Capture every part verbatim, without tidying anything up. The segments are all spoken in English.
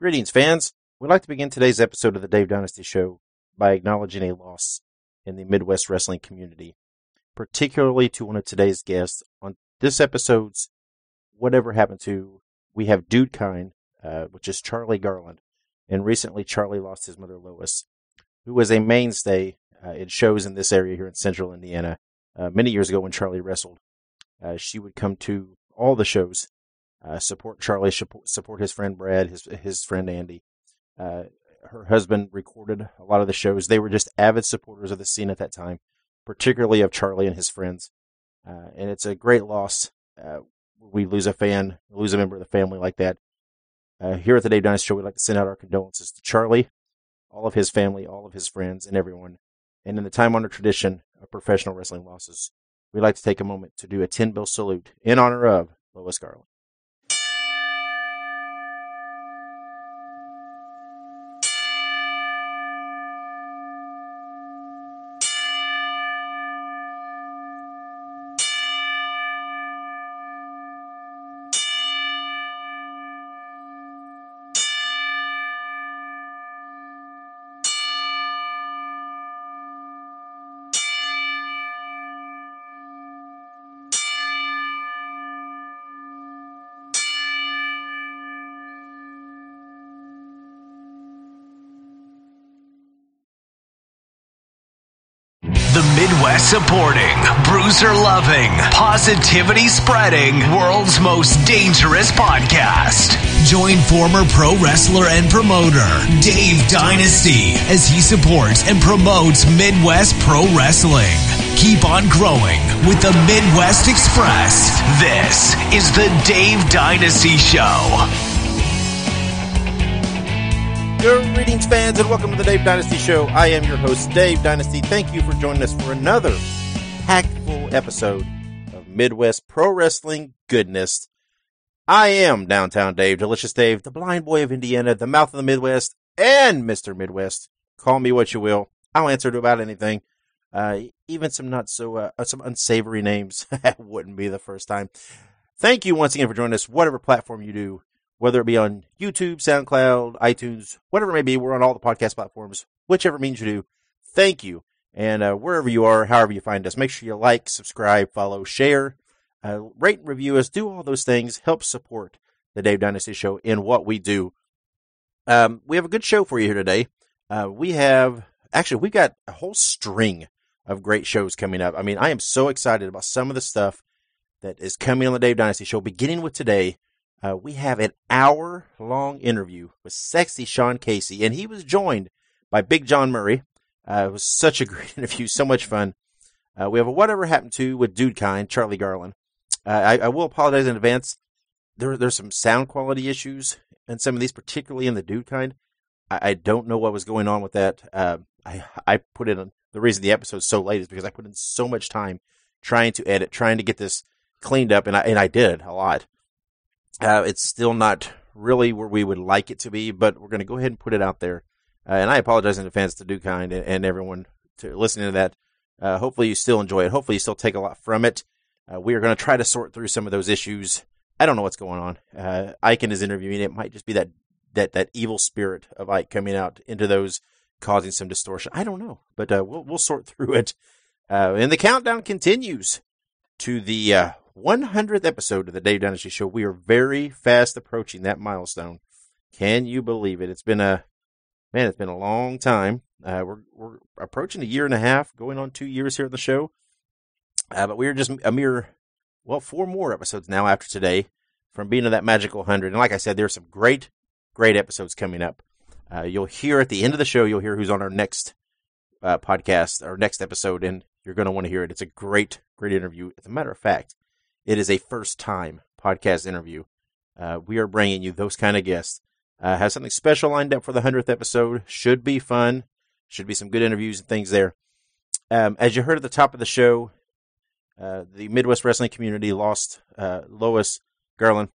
Greetings, fans. We'd like to begin today's episode of the Dave Dynasty Show by acknowledging a loss in the Midwest wrestling community, particularly to one of today's guests. On this episode's Whatever Happened To, we have Dudekind, uh, which is Charlie Garland. And recently, Charlie lost his mother, Lois, who was a mainstay uh, in shows in this area here in central Indiana. Uh, many years ago when Charlie wrestled, uh, she would come to all the shows. Uh, support Charlie, support his friend Brad, his his friend Andy. Uh, her husband recorded a lot of the shows. They were just avid supporters of the scene at that time, particularly of Charlie and his friends. Uh, and it's a great loss. Uh, we lose a fan, lose a member of the family like that. Uh, here at the Dave Dynasty Show, we'd like to send out our condolences to Charlie, all of his family, all of his friends, and everyone. And in the time-honored tradition of professional wrestling losses, we'd like to take a moment to do a ten-bell salute in honor of Lois Garland. Supporting, bruiser loving, positivity spreading, world's most dangerous podcast. Join former pro wrestler and promoter Dave Dynasty as he supports and promotes Midwest pro wrestling. Keep on growing with the Midwest Express. This is the Dave Dynasty Show. Greetings, fans, and welcome to the Dave Dynasty Show. I am your host, Dave Dynasty. Thank you for joining us for another impactful episode of Midwest Pro Wrestling Goodness. I am Downtown Dave, Delicious Dave, the blind boy of Indiana, the mouth of the Midwest, and Mister Midwest. Call me what you will. I'll answer to about anything. Uh, even some not so, uh, some unsavory names. That wouldn't be the first time. Thank you once again for joining us, whatever platform you do. Whether it be on YouTube, SoundCloud, iTunes, whatever it may be, we're on all the podcast platforms, whichever means you do. Thank you. And uh, wherever you are, however you find us, make sure you like, subscribe, follow, share, uh, rate and review us. Do all those things. Help support the Dave Dynasty Show in what we do. Um, we have a good show for you here today. Uh, we have, actually, we've got a whole string of great shows coming up. I mean, I am so excited about some of the stuff that is coming on the Dave Dynasty Show, beginning with today. Uh, we have an hour-long interview with Sexy Sean Casey, and he was joined by Big John Murray. Uh, it was such a great interview, so much fun. Uh, we have a Whatever Happened To with Dudekind, Charlie Garland. Uh, I, I will apologize in advance. There, there's some sound quality issues in some of these, particularly in the Dudekind. I, I don't know what was going on with that. Uh, I, I put in, the reason the episode's so late is because I put in so much time trying to edit, trying to get this cleaned up, and I, and I did a lot. Uh, it's still not really where we would like it to be, but we're going to go ahead and put it out there. Uh, and I apologize in advance to Dudekind and, and everyone to listening to that. Uh, hopefully you still enjoy it. Hopefully you still take a lot from it. Uh, we are going to try to sort through some of those issues. I don't know what's going on. Uh, Ike is interviewing. It might just be that, that, that evil spirit of Ike coming out into those, causing some distortion. I don't know, but uh, we'll, we'll sort through it. Uh, and the countdown continues to the... Uh, one hundredth episode of the Dave Dynasty Show. We are very fast approaching that milestone. Can you believe it? It's been a, man, it's been a long time. Uh, we're we're approaching a year and a half, going on two years here at the show. Uh, but we're just a mere, well, four more episodes now after today from being in that magical one hundred. And like I said, there are some great, great episodes coming up. Uh, you'll hear at the end of the show, you'll hear who's on our next uh, podcast, our next episode, and you're going to want to hear it. It's a great, great interview. As a matter of fact, it is a first-time podcast interview. Uh, we are bringing you those kind of guests. Uh, have something special lined up for the one hundredth episode. Should be fun. Should be some good interviews and things there. Um, as you heard at the top of the show, uh, the Midwest wrestling community lost uh, Lois Garland,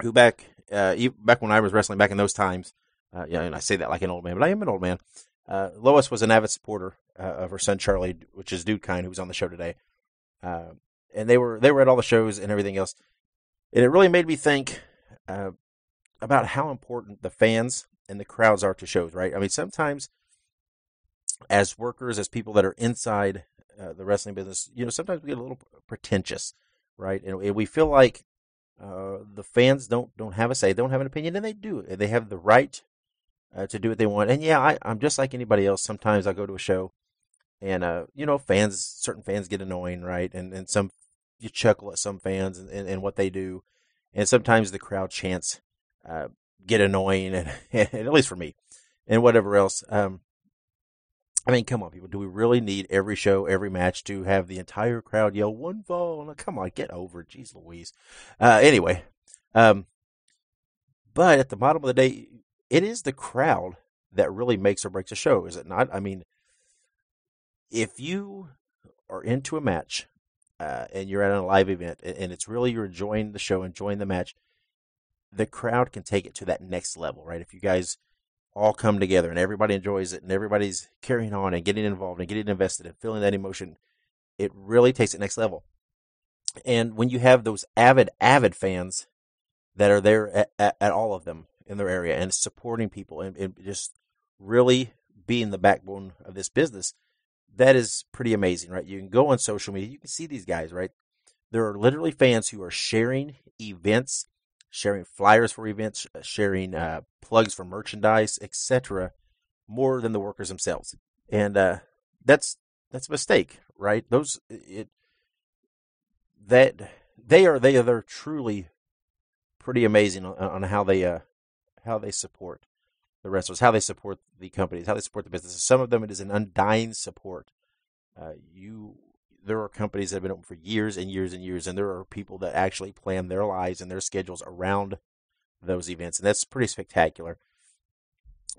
who back uh, back when I was wrestling back in those times, uh, yeah, and I say that like an old man, but I am an old man. Uh, Lois was an avid supporter uh, of her son Charlie, which is Dudekind, who was on the show today. Uh, And they were they were at all the shows and everything else. And it really made me think, uh, about how important the fans and the crowds are to shows, right? I mean, sometimes as workers, as people that are inside uh, the wrestling business, you know, sometimes we get a little pretentious, right? And, and we feel like uh, the fans don't don't have a say, don't have an opinion, and they do. They have the right uh, to do what they want. And yeah, I, I'm just like anybody else. Sometimes I go to a show, and uh, you know, fans, certain fans get annoying, right? And and some you chuckle at some fans and, and, and what they do, and sometimes the crowd chants uh, get annoying, and, and at least for me, and whatever else. Um, I mean, come on, people. Do we really need every show, every match to have the entire crowd yell one fall? Come on, get over it. Jeez Louise. Uh, anyway, um, but at the bottom of the day, it is the crowd that really makes or breaks a show, is it not? I mean, if you are into a match uh, and you're at a live event and it's really you're enjoying the show, enjoying the match, the crowd can take it to that next level, right? If you guys all come together and everybody enjoys it and everybody's carrying on and getting involved and getting invested and feeling that emotion, it really takes it next level. And when you have those avid, avid fans that are there at, at, at all of them in their area and supporting people and, and just really being the backbone of this business, that is pretty amazing, right? You can go on social media, you can see these guys, right? There are literally fans who are sharing events, sharing flyers for events, sharing uh, plugs for merchandise, et cetera, more than the workers themselves, and uh, that's that's a mistake, right? Those it that they are they are they're truly pretty amazing on, on how they uh, how they support the wrestlers, how they support the companies, how they support the businesses. Some of them it is an undying support. Uh, you. There are companies that have been open for years and years and years, and there are people that actually plan their lives and their schedules around those events, and that's pretty spectacular.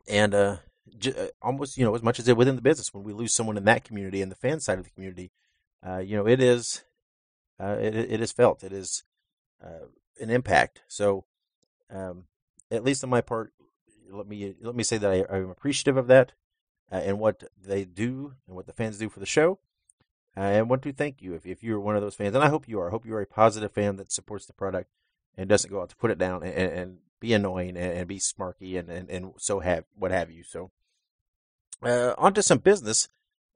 And uh, j- almost, you know, as much as it within the business, when we lose someone in that community and the fan side of the community, uh, you know, it is, uh, it, it is felt. It is uh, an impact. So, um, at least on my part, let me let me say that I, I'm appreciative of that uh, and what they do and what the fans do for the show. I want to thank you if, if you're one of those fans, and I hope you are. I hope you're a positive fan that supports the product and doesn't go out to put it down and, and, and be annoying and, and be smarky and, and, and so have what have you. So uh, on to some business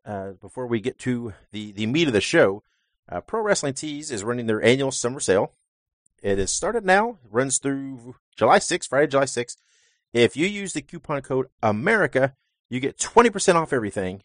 uh, before we get to the, the meat of the show. Uh, Pro Wrestling Tees is running their annual summer sale. It has started now. It runs through July sixth, Friday, July sixth. If you use the coupon code AMERICA, you get twenty percent off everything.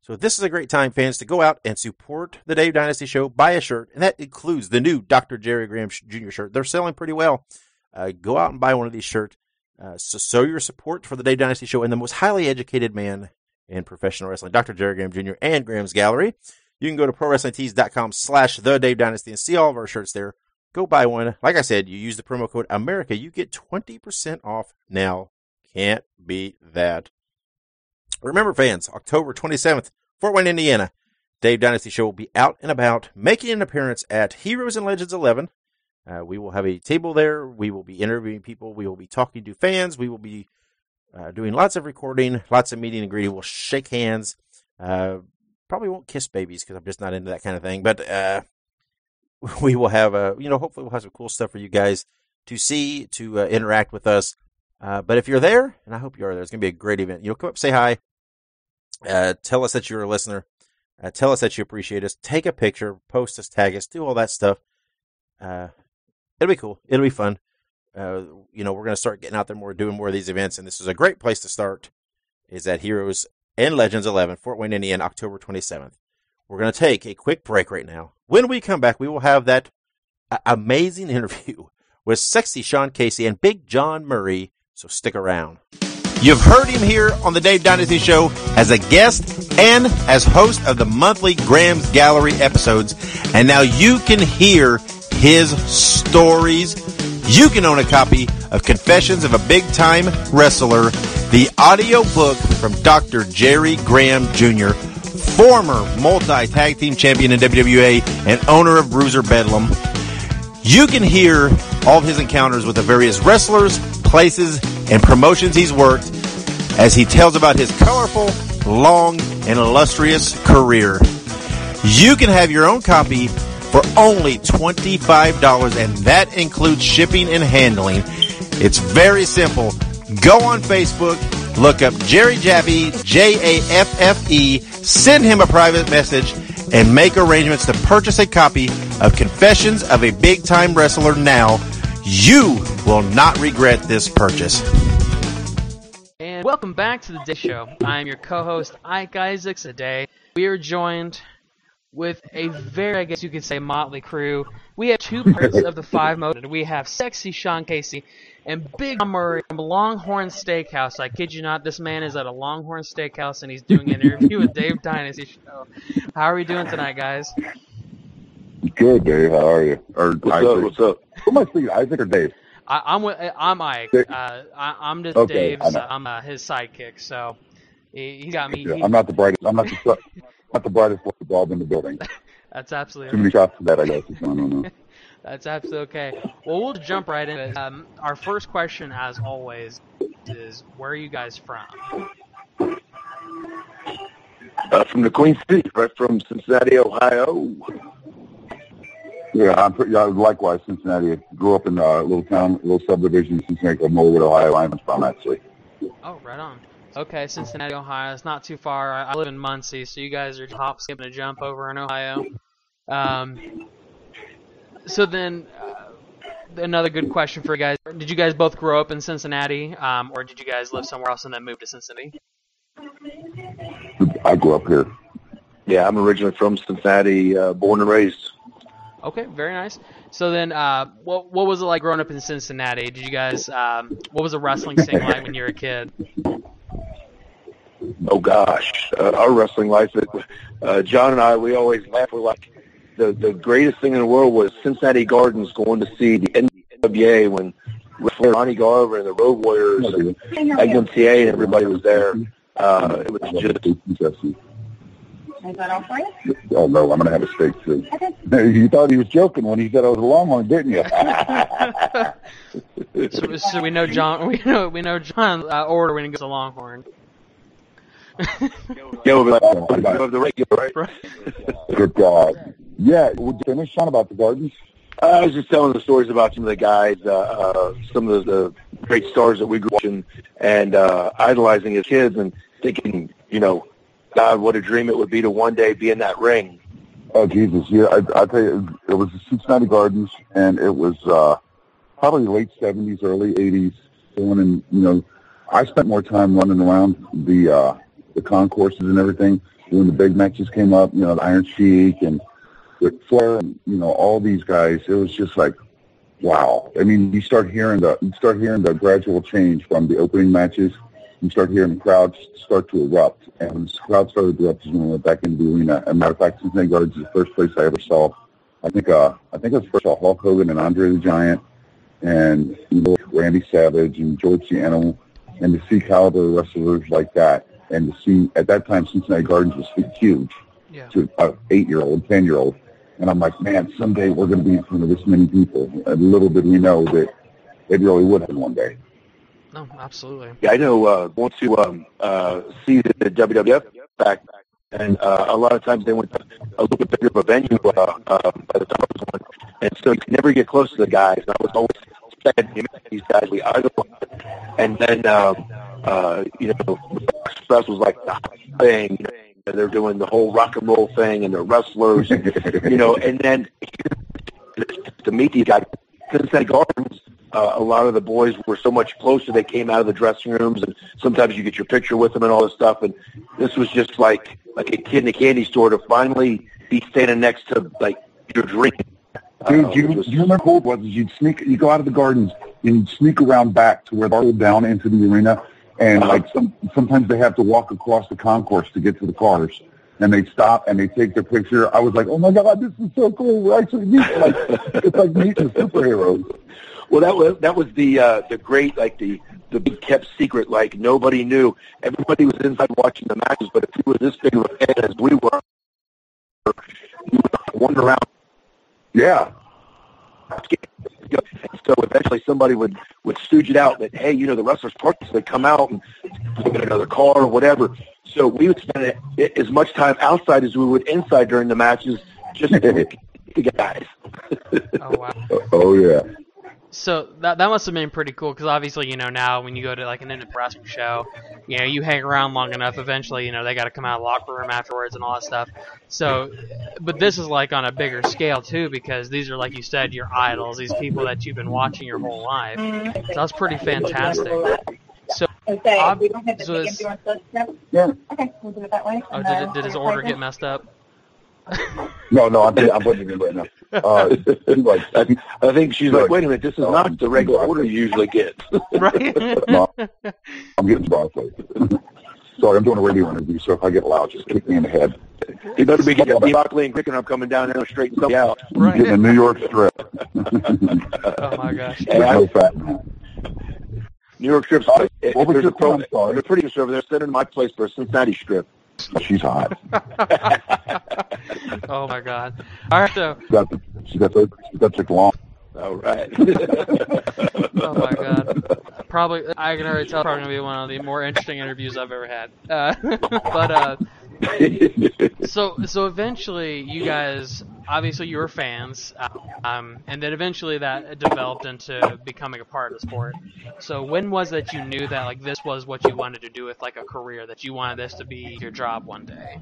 So this is a great time, fans, to go out and support the Dave Dynasty Show, buy a shirt, and that includes the new Doctor Jerry Graham Junior shirt. They're selling pretty well. Uh, go out and buy one of these shirts. Uh, so show your support for the Dave Dynasty Show and the most highly educated man in professional wrestling, Doctor Jerry Graham Junior and Graham's Gallery. You can go to ProWrestlingTees.com slash The Dave Dynasty and see all of our shirts there. Go buy one. Like I said, you use the promo code AMERICA. You get twenty percent off now. Can't beat that. Remember, fans, October twenty-seventh, Fort Wayne, Indiana, Dave Dynasty Show will be out and about, making an appearance at Heroes and Legends eleven. Uh, we will have a table there. We will be interviewing people. We will be talking to fans. We will be uh, doing lots of recording, lots of meeting and greeting. We'll shake hands. Uh, probably won't kiss babies because I'm just not into that kind of thing. But uh, we will have, a, you know, hopefully we'll have some cool stuff for you guys to see, to uh, interact with us. Uh, but if you're there, and I hope you are there, it's going to be a great event. You know, come up, say hi. Uh, tell us that you're a listener. Uh, tell us that you appreciate us. Take a picture, post us, tag us, do all that stuff. Uh, it'll be cool. It'll be fun. Uh, you know, we're going to start getting out there more, doing more of these events, and this is a great place to start. Is at Heroes and Legends eleven, Fort Wayne, Indiana, October twenty-seventh. We're going to take a quick break right now. When we come back, we will have that uh, amazing interview with Sexy Sean Casey and Big John Murray. So stick around. You've heard him here on the Dave Dynasty Show as a guest and as host of the monthly Graham's Gallery episodes. And now you can hear his stories. You can own a copy of Confessions of a Big Time Wrestler, the audio book from Doctor Jerry Graham Junior, former multi-tag team champion in W W A and owner of Bruiser Bedlam. You can hear all of his encounters with the various wrestlers, places, and promotions he's worked as he tells about his colorful, long, and illustrious career. You can have your own copy for only twenty-five dollars, and that includes shipping and handling. It's very simple. Go on Facebook, look up Jerry Jaffe, J A F F E, send him a private message, and make arrangements to purchase a copy of Confessions of a Big Time Wrestler now. You will not regret this purchase. And welcome back to the Day Show. I am your co-host, Ike Isaacs. Today we are joined with a very, I guess you could say, motley crew. We have two parts of the Five Most Wanted. We have Sexy Sean Casey and Big John Murray from Longhorn Steakhouse. I kid you not, this man is at a Longhorn Steakhouse and he's doing an interview with Dave Dynasty Show. How are we doing tonight, guys? Good, Dave. How are you? Or what's Isaac? Up? What's up? Who am I speaking? Isaac or Dave? I, I'm with, I'm Ike. Uh, I, I'm just okay, Dave's. I'm, I'm uh, his sidekick. So he, he got me. Yeah, he, I'm not the brightest. I'm not the not the brightest bulb in the building. That's absolutely. Too many shots for that, I guess. I don't know. That's absolutely okay. Well, we'll jump right in. Um, our first question, as always, is where are you guys from? Uh, from the Queen City, right from Cincinnati, Ohio. Yeah, I'm pretty, yeah, likewise, Cincinnati. I grew up in a little town, a little subdivision in Cincinnati called Norwood, Ohio. I'm from, actually. Oh, right on. Okay, Cincinnati, Ohio. It's not too far. I live in Muncie, so you guys are hop, skipping a jump over in Ohio. Um, so then, uh, another good question for you guys. Did you guys both grow up in Cincinnati, um, or did you guys live somewhere else and then move to Cincinnati? I grew up here. Yeah, I'm originally from Cincinnati, uh, born and raised. Okay, very nice. So then, uh, what what was it like growing up in Cincinnati? Did you guys, um, what was the wrestling scene like when you were a kid? Oh gosh, uh, our wrestling life. Uh, John and I, we always laugh. We're like, the the greatest thing in the world was Cincinnati Gardens going to see the N W A when Ronnie Garver and the Road Warriors and M C A and everybody was there. Uh, it was just. Is that all for you? Oh, no, I'm going to have a steak, too. Okay. You thought he was joking when he said I was a Longhorn, didn't you? so, so we know John We know, we know John's uh, order when he goes to Longhorn. Yeah, we'll have the regular, right? Good God. Yeah, would you finish, Sean, about the gardens? Uh, I was just telling the stories about some of the guys, uh, uh, some of the, the great stars that we grew up watching and uh, idolizing as kids and thinking, you know, God, what a dream it would be to one day be in that ring. Oh, Jesus. Yeah, I, I tell you, it was the Cincinnati Gardens, and it was uh, probably late seventies, early eighties. And, you know, I spent more time running around the uh, the concourses and everything when the big matches came up, you know, the Iron Sheik and Ric Flair and, you know, all these guys. It was just like, wow. I mean, you start hearing the, you start hearing the gradual change from the opening matches. You start hearing the crowd start to erupt, and when the crowd started to erupt is when we went back into the arena. As a matter of fact, Cincinnati Gardens is the first place I ever saw. I think uh, I think I first saw Hulk Hogan and Andre the Giant, and you know, Randy Savage and George the Animal, and to see caliber wrestlers like that, and to see at that time Cincinnati Gardens was huge, yeah. To an eight-year-old, ten-year-old, and I'm like, man, someday we're going to be in front of this many people. And little did we know that it really would happen one day. No, absolutely. Yeah, I know. Uh, want to um, uh, see the W W F back, and uh, a lot of times they went to a little bit bigger of a venue but, uh, uh, by the time I was one, and so you could never get close to the guys. And I was always sad to meet these guys we idolized, and then um, uh, you know, Express was like the hot thing. You know, and they're doing the whole rock and roll thing, and they're wrestlers, you know. And then to meet these guys, Cincinnati Gardens. Uh, a lot of the boys were so much closer. They came out of the dressing rooms, and sometimes you get your picture with them and all this stuff. And this was just like like a kid in a candy store to finally be standing next to like your dream. Dude, uh, do you, was, do you remember what it was? You'd sneak, you go out of the gardens and you'd sneak around back to where they rolled down into the arena, and uh-huh. like some, sometimes they have to walk across the concourse to get to the cars. And they stop and they take their picture. I was like, oh my God, this is so cool. We're actually meeting like it's like meeting superheroes. Well, that was that was the uh, the great like the the big kept secret, like nobody knew. Everybody was inside watching the matches, but if you were this big of a fan as we were, you would wander around. Yeah. So eventually somebody would, would stooge it out that, hey, you know, the wrestlers party, so they come out and get another car or whatever. So we would spend as much time outside as we would inside during the matches just to get the guys. Oh, wow. Oh, yeah. So that that must have been pretty cool, because obviously, you know, now when you go to like an independent wrestling show, you know, you hang around long enough, eventually, you know, they got to come out of the locker room afterwards and all that stuff. So, but this is like on a bigger scale too, because these are, like you said, your idols, these people that you've been watching your whole life. So that's pretty fantastic. So, okay, ob- we don't have to so is, yeah. Okay, we'll do it that way. Oh, did, did his order get messed up? no, no, I'm, I'm wasn't even right now. Uh, like, I, think, I think she's like, wait a minute, this is not the regular order you usually get. Right? No, I'm getting bothered. Sorry, I'm doing a radio interview, so if I get loud, just kick me in the head. You better be getting broccoli and chicken. I'm coming down there straight and out. Right. Getting a New York strip. Oh, my gosh. And I, no fat. New York strips. What it, was your phone call? They're pretty conservative. They're sending my place for a Cincinnati strip. She's hot. Oh my God! All right, so she got the, she got the, she got the long. All right. Oh my God! Probably I can already tell. Probably gonna be one of the more interesting interviews I've ever had. Uh, but uh, so so eventually, you guys obviously you were fans, um, and then eventually that developed into becoming a part of the sport. So when was that you knew that like this was what you wanted to do with like a career, that you wanted this to be your job one day?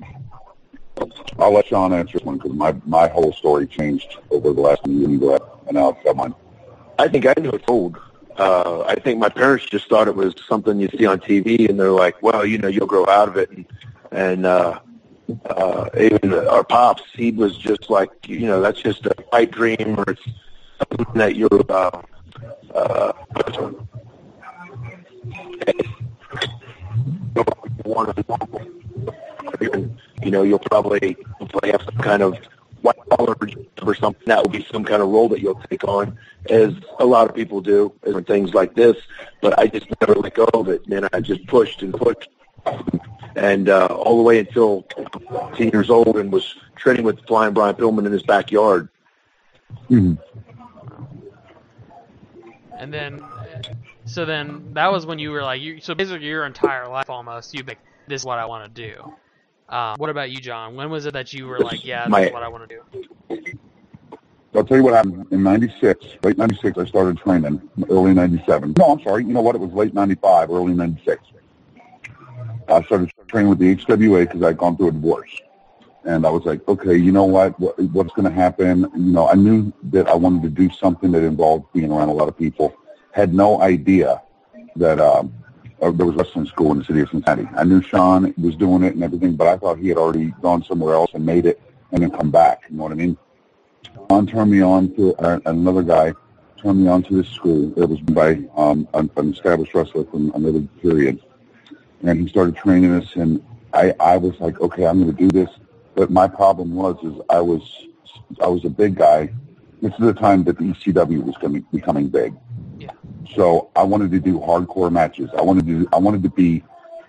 I'll let Sean answer one, because my, my whole story changed over the last year and a half, and now it's got mine. I think I knew it old. Uh, I think my parents just thought it was something you see on T V, and they're like, well, you know, you'll grow out of it. And, and uh, uh, even our pops, he was just like, you know, that's just a pipe dream, or it's something that you're uh, uh, you know, you'll probably have some kind of white collar or something. That will be some kind of role that you'll take on, as a lot of people do, and things like this. But I just never let go of it, and I just pushed and pushed, and uh, all the way until ten years old, and was training with Flying Brian Pillman in his backyard. Mm-hmm. And then, so then that was when you were like, you, so basically your entire life almost, you've been, this is what I want to do. Uh, what about you, John? When was it that you were like, yeah, that's what I want to do? I'll tell you what happened. In ninety-six, late ninety-six, I started training, early ninety-seven. No, I'm sorry. You know what? It was late ninety-five, early ninety-six. I started training with the H W A because I'd gone through a divorce. And I was like, okay, you know what? what what's going to happen? You know, I knew that I wanted to do something that involved being around a lot of people. Had no idea that um, there was wrestling school in the city of Cincinnati. I knew Sean was doing it and everything, but I thought he had already gone somewhere else and made it and then come back. You know what I mean? Sean turned me on to uh, another guy, turned me on to this school. It was by um, an established wrestler from another period. And he started training us, and I, I was like, okay, I'm going to do this. But my problem was, is I was, I was a big guy. This is the time that the E C W was coming, becoming big. Yeah. So I wanted to do hardcore matches. I wanted to, I wanted to be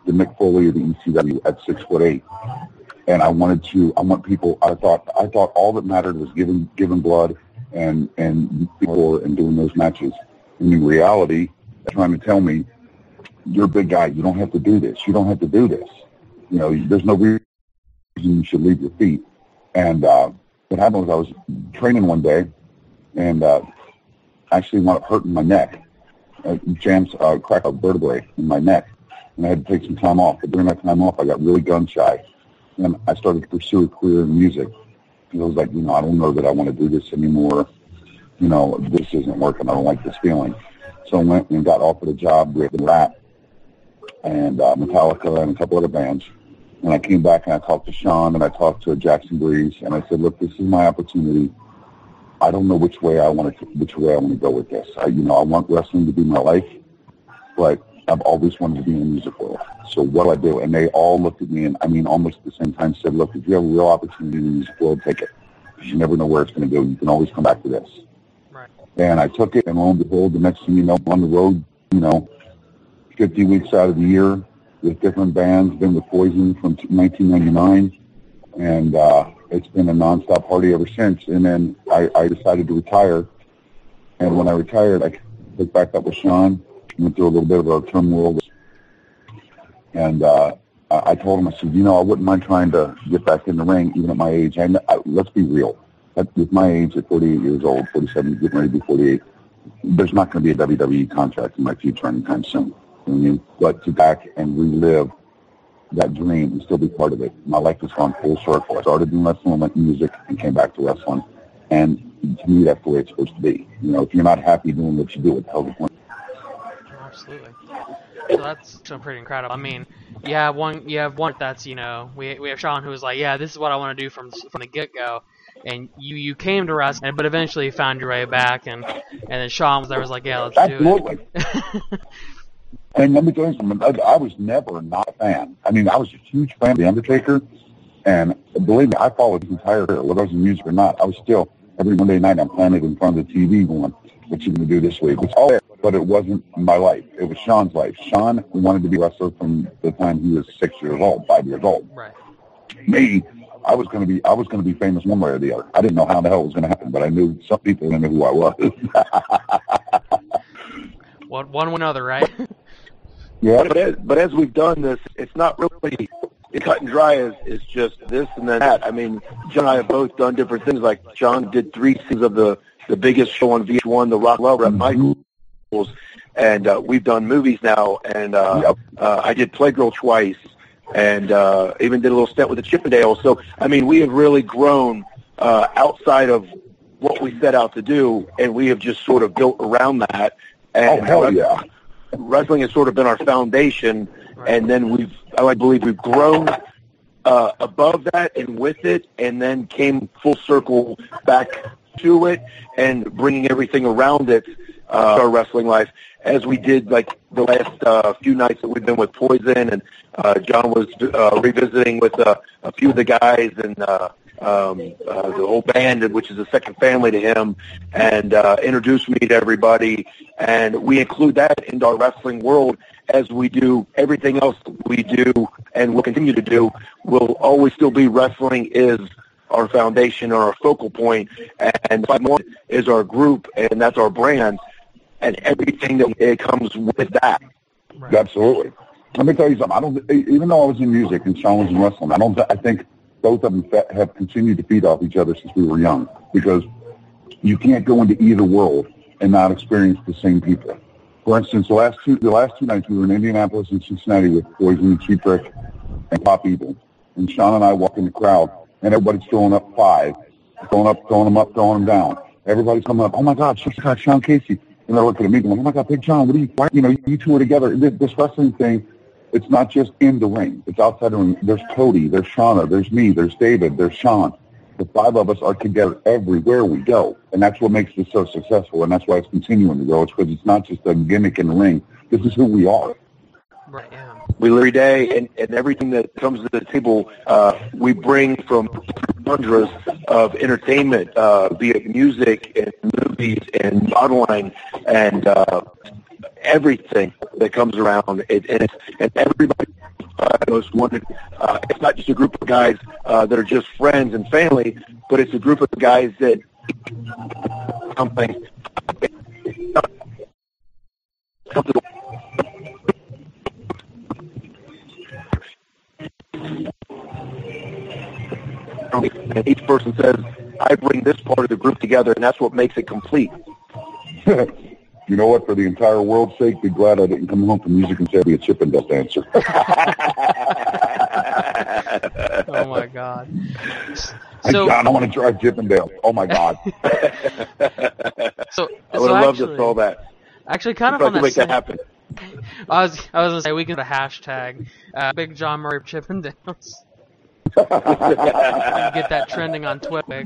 the Mick Foley of the E C W at six foot eight, and I wanted to. I want people. I thought, I thought all that mattered was giving, giving blood, and and before and doing those matches. And in reality, they're trying to tell me, you're a big guy. You don't have to do this. You don't have to do this. You know, there's no reason you should leave your feet. And uh, what happened was I was training one day, and uh, actually wound up hurting my neck. I jammed, uh, cracked a vertebrae in my neck, and I had to take some time off. But during that time off, I got really gun shy, and I started to pursue a career in music. And I was like, you know, I don't know that I want to do this anymore. You know, this isn't working. I don't like this feeling. So I went and got offered a job with rap and uh, Metallica and a couple other bands. And I came back and I talked to Sean and I talked to Jackson Breeze, and I said, look, this is my opportunity. I don't know which way I want to, which way I want to go with this. I, you know, I want wrestling to be my life, but I've always wanted to be in the music world. So what do I do? And they all looked at me, and I mean, almost at the same time said, look, if you have a real opportunity in the music world, take it. You never know where it's going to go. You can always come back to this. Right. And I took it, and lo and behold, the next thing you know, on the road, you know, fifty weeks out of the year with different bands, been with Poison from nineteen ninety-nine, and uh, it's been a nonstop party ever since. And then I, I decided to retire, and when I retired, I hooked back up with Sean, went through a little bit of a turmoil, and uh, I told him, I said, you know, I wouldn't mind trying to get back in the ring, even at my age. And I, let's be real, at, with my age at forty-eight years old, forty-seven, getting ready to be forty-eight, there's not going to be a W W E contract in my future anytime soon. I mean, but to back and relive that dream and still be part of it. My life has gone full circle. I started in wrestling, went in music, and came back to wrestling. And to me, that's the way it's supposed to be. You know, if you're not happy doing what you do, what the hell is the point? Absolutely. So that's so pretty incredible. I mean, you have one, you have one that's, you know, we we have Sean who was like, yeah, this is what I want to do from from the get go, and you, you came to wrestling, but eventually you found your way back, and and then Sean was there was like, yeah, let's Absolutely. do it. And let me tell you something, I, I was never not a fan. I mean, I was a huge fan of The Undertaker, and believe me, I followed his entire career, whether I was in music or not. I was still, every Monday night, I'm planted in front of the T V going, what you going to do this week? It's all there, but it wasn't my life. It was Sean's life. Sean wanted to be a wrestler from the time he was six years old, five years old. Right. Me, I was going to be I was going to be famous one way or the other. I didn't know how the hell it was going to happen, but I knew some people didn't know who I was. One, one or another, right? Yeah, but as, but as we've done this, it's not really cut and dry as it's just this and then that. I mean, John and I have both done different things. Like John did three seasons of the, the biggest show on V H one, The Rock, Bret Michaels, and uh, we've done movies now. And uh, yep. uh, I did Playgirl twice, and uh, even did a little stint with the Chippendales. So I mean, we have really grown uh, outside of what we set out to do, and we have just sort of built around that. And, oh hell yeah! Wrestling has sort of been our foundation, and then we've, I believe we've grown uh, above that and with it, and then came full circle back to it and bringing everything around it, uh, our wrestling life, as we did like the last uh, few nights that we've been with Poison, and uh, John was uh, revisiting with uh, a few of the guys and uh, um, uh, the whole band, which is a second family to him, and uh, introduced me to everybody. And we include that into our wrestling world as we do everything else we do and will continue to do. Will always still be wrestling is our foundation or our focal point, and Five More is our group, and that's our brand, and everything that it comes with that. Right. Absolutely. Let me tell you something. I don't, even though I was in music and Sean was in wrestling, I don't. I think both of them have continued to feed off each other since we were young, because you can't go into either world and not experience the same people. For instance, the last two the last two nights we were in Indianapolis and Cincinnati with Poison, Cheap Trick, and Pop Evil, and Sean and I walk in the crowd, and everybody's throwing up five, throwing up, throwing them up, throwing them down. Everybody's coming up, oh my God, Sean Casey. And they're looking at me going, oh my God, Big John, what are you, why, you know, you two are together. This, this wrestling thing, it's not just in the ring, it's outside the ring. There's Cody, there's Shauna, there's me, there's David, there's Sean. The five of us are together everywhere we go, and that's what makes this so successful, and that's why it's continuing to grow. It's because it's not just a gimmick in the ring. This is who we are. Right, yeah. We live every day, and, and everything that comes to the table, uh, we bring from hundreds of entertainment, uh, be it music and movies and modeling and uh, everything that comes around. It, and, it's, and everybody uh, most wanted. Uh, it's not just a group of guys uh, that are just friends and family, but it's a group of guys that something. something And each person says, I bring this part of the group together, and that's what makes it complete. You know what? For the entire world's sake, be glad I didn't come home from music and say I'd be a Chippendale dancer. Oh, my God. So, I don't want to drive Chippendale. Oh, my God. so, I would so have loved to solve that. Actually, kind of on that make same. That happen. I was, I was going to say, we can put a hashtag, uh, Big John Murray Chippendales. Get that trending on Twitter.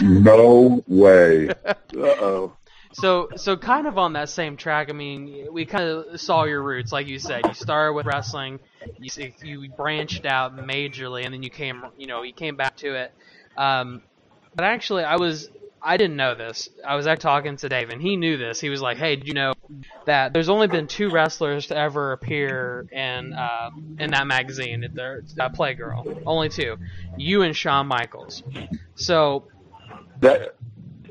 No way. Uh-oh. So, so kind of on that same track, I mean, we kind of saw your roots, like you said. You started with wrestling, you, you branched out majorly, and then you came, you know, you came back to it. Um, but actually, I was, I didn't know this. I was actually talking to Dave, and he knew this. He was like, hey, did you know that there's only been two wrestlers to ever appear in uh, in that magazine, at their, uh, Playgirl? Only two. You and Shawn Michaels. So that,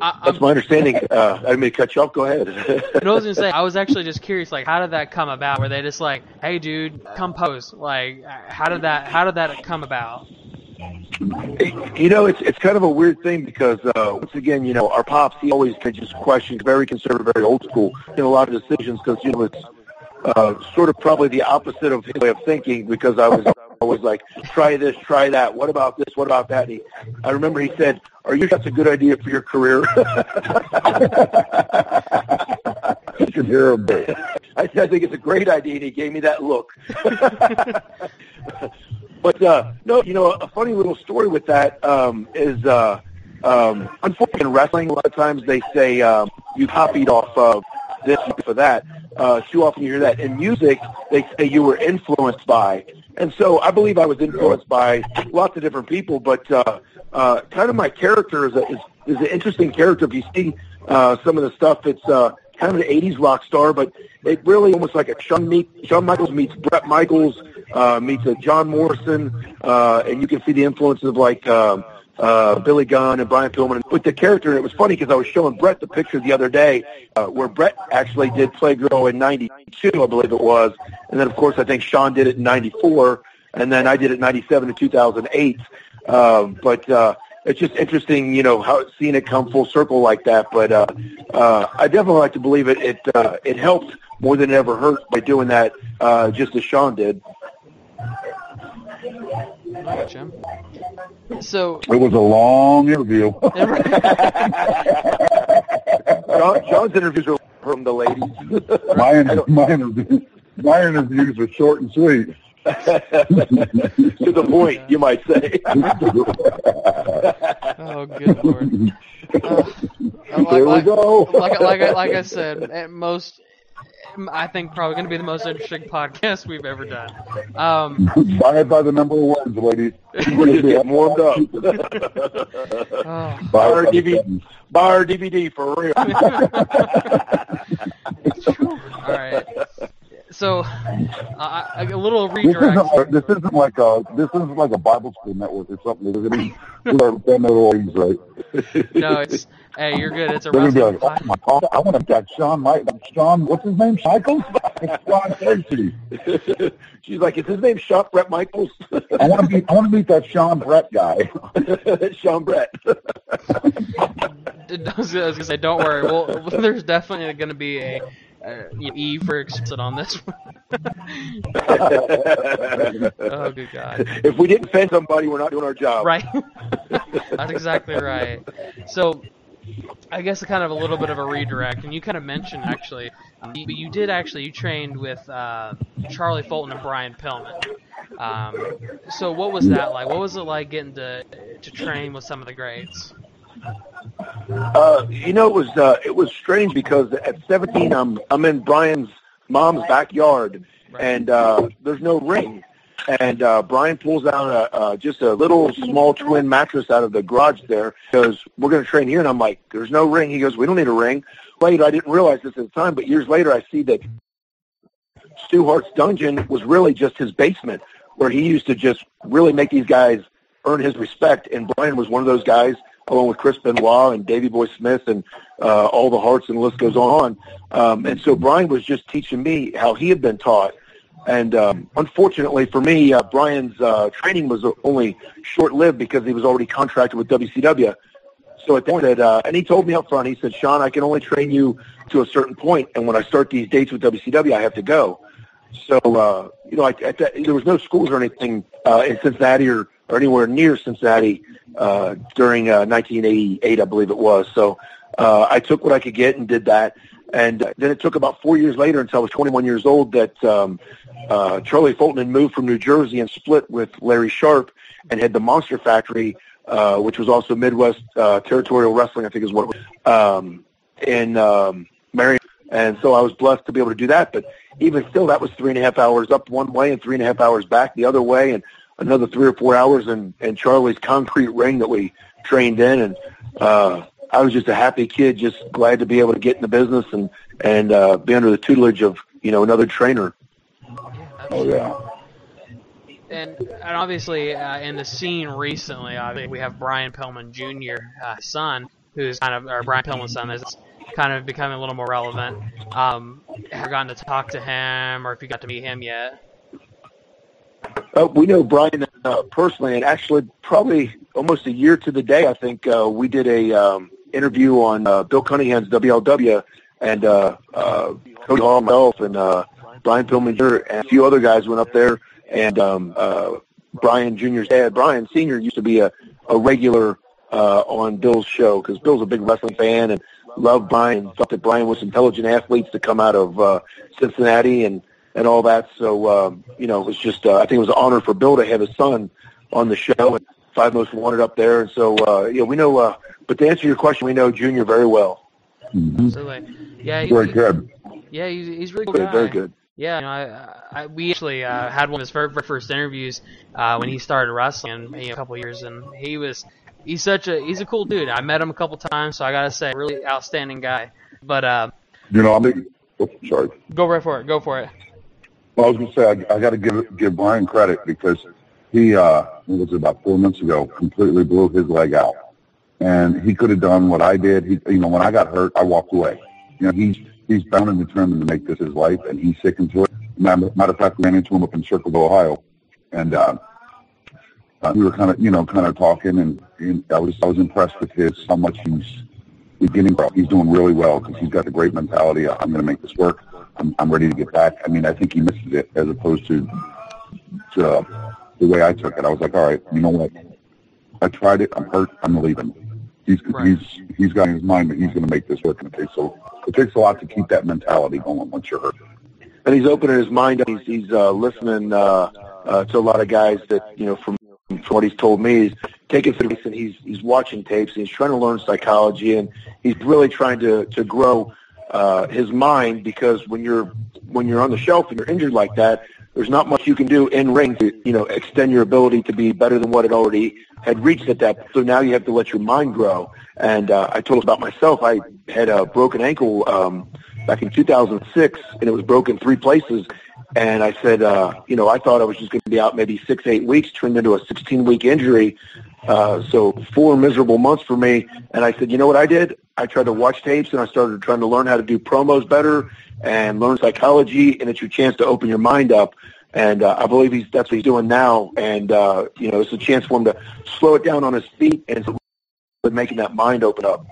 I, that's my understanding. Uh, I didn't mean to cut you off. Go ahead. I was going to say, I was actually just curious, like, how did that come about? Were they just like, hey, dude, come pose? Like, how did that, how did that come about? You know, it's it's kind of a weird thing because, uh, once again, you know, our pops, he always can just question, very conservative, very old school in a lot of decisions because, you know, it's uh, sort of probably the opposite of his way of thinking because I was always like, try this, try that, what about this, what about that? And he, I remember he said, are you sure that's a good idea for your career? You can hear him. I said, I think it's a great idea, and he gave me that look. But, uh, no, you know, a funny little story with that um, is, uh, um, unfortunately, in wrestling, a lot of times they say um, you copied off of this for that. Uh, too often you hear that. In music, they say you were influenced by. And so I believe I was influenced by lots of different people, but uh, uh, kind of my character is, a, is, is an interesting character. If you see uh, some of the stuff, it's uh, kind of an eighties rock star, but it really almost like a Shawn, meet, Shawn Michaels meets Bret Michaels, Uh, meets a John Morrison, uh, and you can see the influences of like um, uh, Billy Gunn and Brian Pillman with the character. And it was funny because I was showing Bret the picture the other day uh, where Bret actually did Playgirl in ninety-two, I believe it was, and then of course I think Shawn did it in ninety-four, and then I did it in ninety-seven to two thousand eight. Um, but uh, it's just interesting, you know, how seeing it come full circle like that. But uh, uh, I definitely like to believe it. It uh, it helped more than it ever hurt by doing that, uh, just as Shawn did. Gotcha. So it was a long interview. John, John's interviews were from the ladies. My, my, interview, my interviews are short and sweet. To the point, you might say. Oh, good Lord. Uh, like, there we like, go. Like, like, I, like I said, at most... I think probably going to be the most interesting podcast we've ever done. Um, Fired by the number of words, ladies. We're just getting warmed up. Oh. Buy, our D V D, buy our D V D for real. All right. So, uh, a little redirect. This isn't, this isn't like a this isn't like a Bible school network or something. No, it's. Hey, you're good. It's a wrestling. Like, oh my God, I want to get Shawn Michaels. Shawn, what's his name? Michaels? It's Shawn Casey. She's like, is his name Shawn Bret Michaels? I want to meet. I want to meet that Shawn Bret guy. Shawn Bret. I was going to say, don't worry. Well, there's definitely going to be a. Uh, e for explicit on this one. Oh, good God. If we didn't offend somebody, we're not doing our job. Right. That's exactly right. So I guess kind of a little bit of a redirect, and you kind of mentioned, actually, but you, you did actually, you trained with uh, Charlie Fulton and Brian Pillman. Um, so what was that like? What was it like getting to, to train with some of the greats? Uh, you know, it was uh, it was strange because at seventeen, I'm I'm in Brian's mom's backyard, and uh, there's no ring, and uh, Brian pulls out a, uh, just a little small twin mattress out of the garage there. He goes, "We're going to train here," and I'm like, "There's no ring." He goes, "We don't need a ring." Later, I didn't realize this at the time, but years later, I see that Stu Hart's dungeon was really just his basement, where he used to just really make these guys earn his respect, and Brian was one of those guys, along with Chris Benoit and Davey Boy Smith and uh, all the Hearts, and the list goes on. Um, and so Brian was just teaching me how he had been taught. And um, unfortunately for me, uh, Brian's uh, training was only short-lived because he was already contracted with W C W. So at that point, uh, and he told me up front, he said, "Sean, I can only train you to a certain point, and when I start these dates with W C W, I have to go." So, uh, you know, I, I, there was no schools or anything uh, in Cincinnati or or anywhere near Cincinnati uh, during uh, nineteen eighty-eight, I believe it was. So uh, I took what I could get and did that. And uh, then it took about four years later until I was twenty-one years old that um, uh, Charlie Fulton had moved from New Jersey and split with Larry Sharp and had the Monster Factory, uh, which was also Midwest uh, Territorial Wrestling, I think is what it was, um, in um, Marion. And so I was blessed to be able to do that. But even still, that was three and a half hours up one way and three and a half hours back the other way, and another three or four hours in, in Charlie's concrete ring that we trained in. And uh, I was just a happy kid, just glad to be able to get in the business and, and uh, be under the tutelage of, you know, another trainer. Oh, yeah. And, and obviously uh, in the scene recently, I think we have Brian Pillman Junior, uh, son, who's kind of, or Brian Pillman's son, is kind of becoming a little more relevant. Um, have you gotten to talk to him or if you got to meet him yet? Uh, we know Brian uh, personally, and actually probably almost a year to the day, I think uh, we did a um, interview on uh, Bill Cunningham's W L W, and uh, uh, Cody Hawk, myself, and uh, Brian Pillman Junior and a few other guys went up there, and um, uh, Brian Junior's dad, Brian Senior, used to be a, a regular uh, on Bill's show because Bill's a big wrestling fan and loved Brian, thought that Brian was intelligent athletes to come out of uh, Cincinnati and, and all that. So, um, you know, it was just, uh, I think it was an honor for Bill to have his son on the show and Five Most Wanted up there. And so, uh, yeah, we know, uh, but to answer your question, we know Junior very well. Mm-hmm. Absolutely. Yeah, he's very good. Yeah, he's, he's really good. Very good. Yeah, you know, I, I, we actually uh, had one of his very first interviews uh, when he started wrestling, you know, a couple of years, and he was he's such a he's a cool dude. I met him a couple times, so I gotta say, really outstanding guy. But uh, you know, I mean, oh, sorry. Go right for it. Go for it. Well, I was gonna say I, I gotta give give Brian credit because he uh, it was about four months ago completely blew his leg out, and he could have done what I did. He, you know, when I got hurt, I walked away. You know, he's. He's bound and determined to make this his life, and he's sticking to it. Matter of fact, we ran into him up in Circleville, Ohio, and uh, uh, we were kind of, you know, kind of talking, and, and I was I was impressed with his how much he's, he's getting. He's doing really well because he's got a great mentality. I'm going to make this work. I'm, I'm ready to get back. I mean, I think he misses it as opposed to, to uh, the way I took it. I was like, all right, you know what? I tried it. I'm hurt. I'm leaving. He's right. he's he's got in his mind that he's going to make this work. Okay, so it takes a lot to keep that mentality going once you're hurt. And he's opening his mind up. He's, he's uh, listening uh, uh, to a lot of guys that, you know, from, from what he's told me, he's taking advice and he's he's watching tapes. And he's trying to learn psychology, and he's really trying to to grow uh, his mind because when you're when you're on the shelf and you're injured like that, there's not much you can do in ring to, you know, extend your ability to be better than what it already had reached at that. So now you have to let your mind grow. And uh, I told about myself. I had a broken ankle um, back in two thousand six, and it was broken three places. And I said, uh, you know, I thought I was just going to be out maybe six, eight weeks, turned into a sixteen-week injury. Uh, so four miserable months for me. And I said, you know what I did? I tried to watch tapes, and I started trying to learn how to do promos better and learn psychology, and it's your chance to open your mind up. And uh, I believe he's that's what he's doing now. And, uh, you know, it's a chance for him to slow it down on his feet and making that mind open up.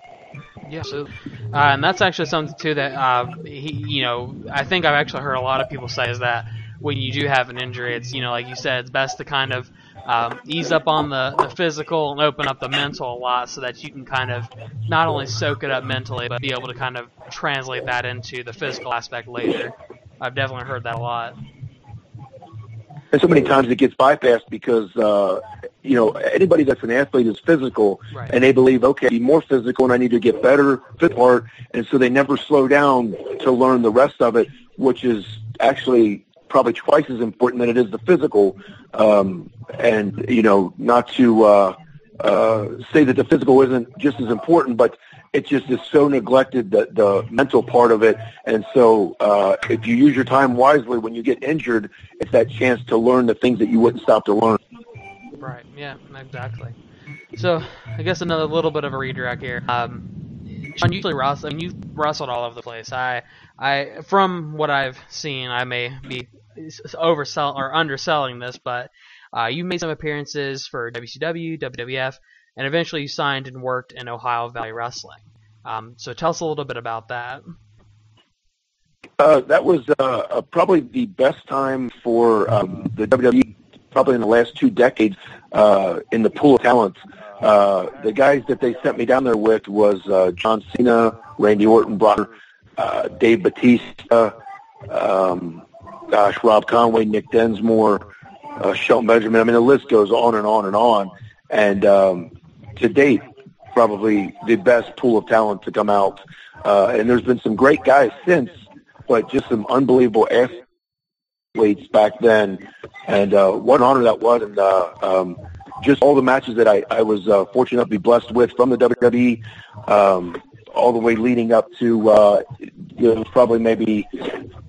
Yeah, so, uh, and that's actually something, too, that, uh, he, you know, I think I've actually heard a lot of people say is that when you do have an injury, it's, you know, like you said, it's best to kind of um, ease up on the, the physical and open up the mental a lot so that you can kind of not only soak it up mentally, but be able to kind of translate that into the physical aspect later. I've definitely heard that a lot. And so many times it gets bypassed because, uh, you know, anybody that's an athlete is physical, right. And they believe, okay, I'm more physical and I need to get better, fit part, and so they never slow down to learn the rest of it, which is actually probably twice as important than it is the physical. Um, and, you know, not to uh, uh, say that the physical isn't just as important, but it just is so neglected, the, the mental part of it. And so uh, if you use your time wisely when you get injured, it's that chance to learn the things that you wouldn't stop to learn. Right, yeah, exactly. So I guess another little bit of a redirect here. Um, Sean, you usually wrestle, I mean, you've wrestled all over the place. I, I, from what I've seen, I may be oversell or underselling this, but uh, you made some appearances for W C W, W W F, and eventually you signed and worked in Ohio Valley Wrestling. Um, so tell us a little bit about that. Uh, that was uh, probably the best time for um, the W W E, probably in the last two decades, uh, in the pool of talent. Uh, the guys that they sent me down there with was uh, John Cena, Randy Orton, Brock, uh, Dave Bautista, um, gosh, Rob Conway, Nick Densmore, uh, Shelton Benjamin. I mean, the list goes on and on and on. And um, to date, probably the best pool of talent to come out. Uh, and there's been some great guys since, but just some unbelievable athletes back then. And uh, what an honor that was. And uh, um, just all the matches that I, I was uh, fortunate enough to be blessed with from the W W E, um, all the way leading up to uh, you know, probably maybe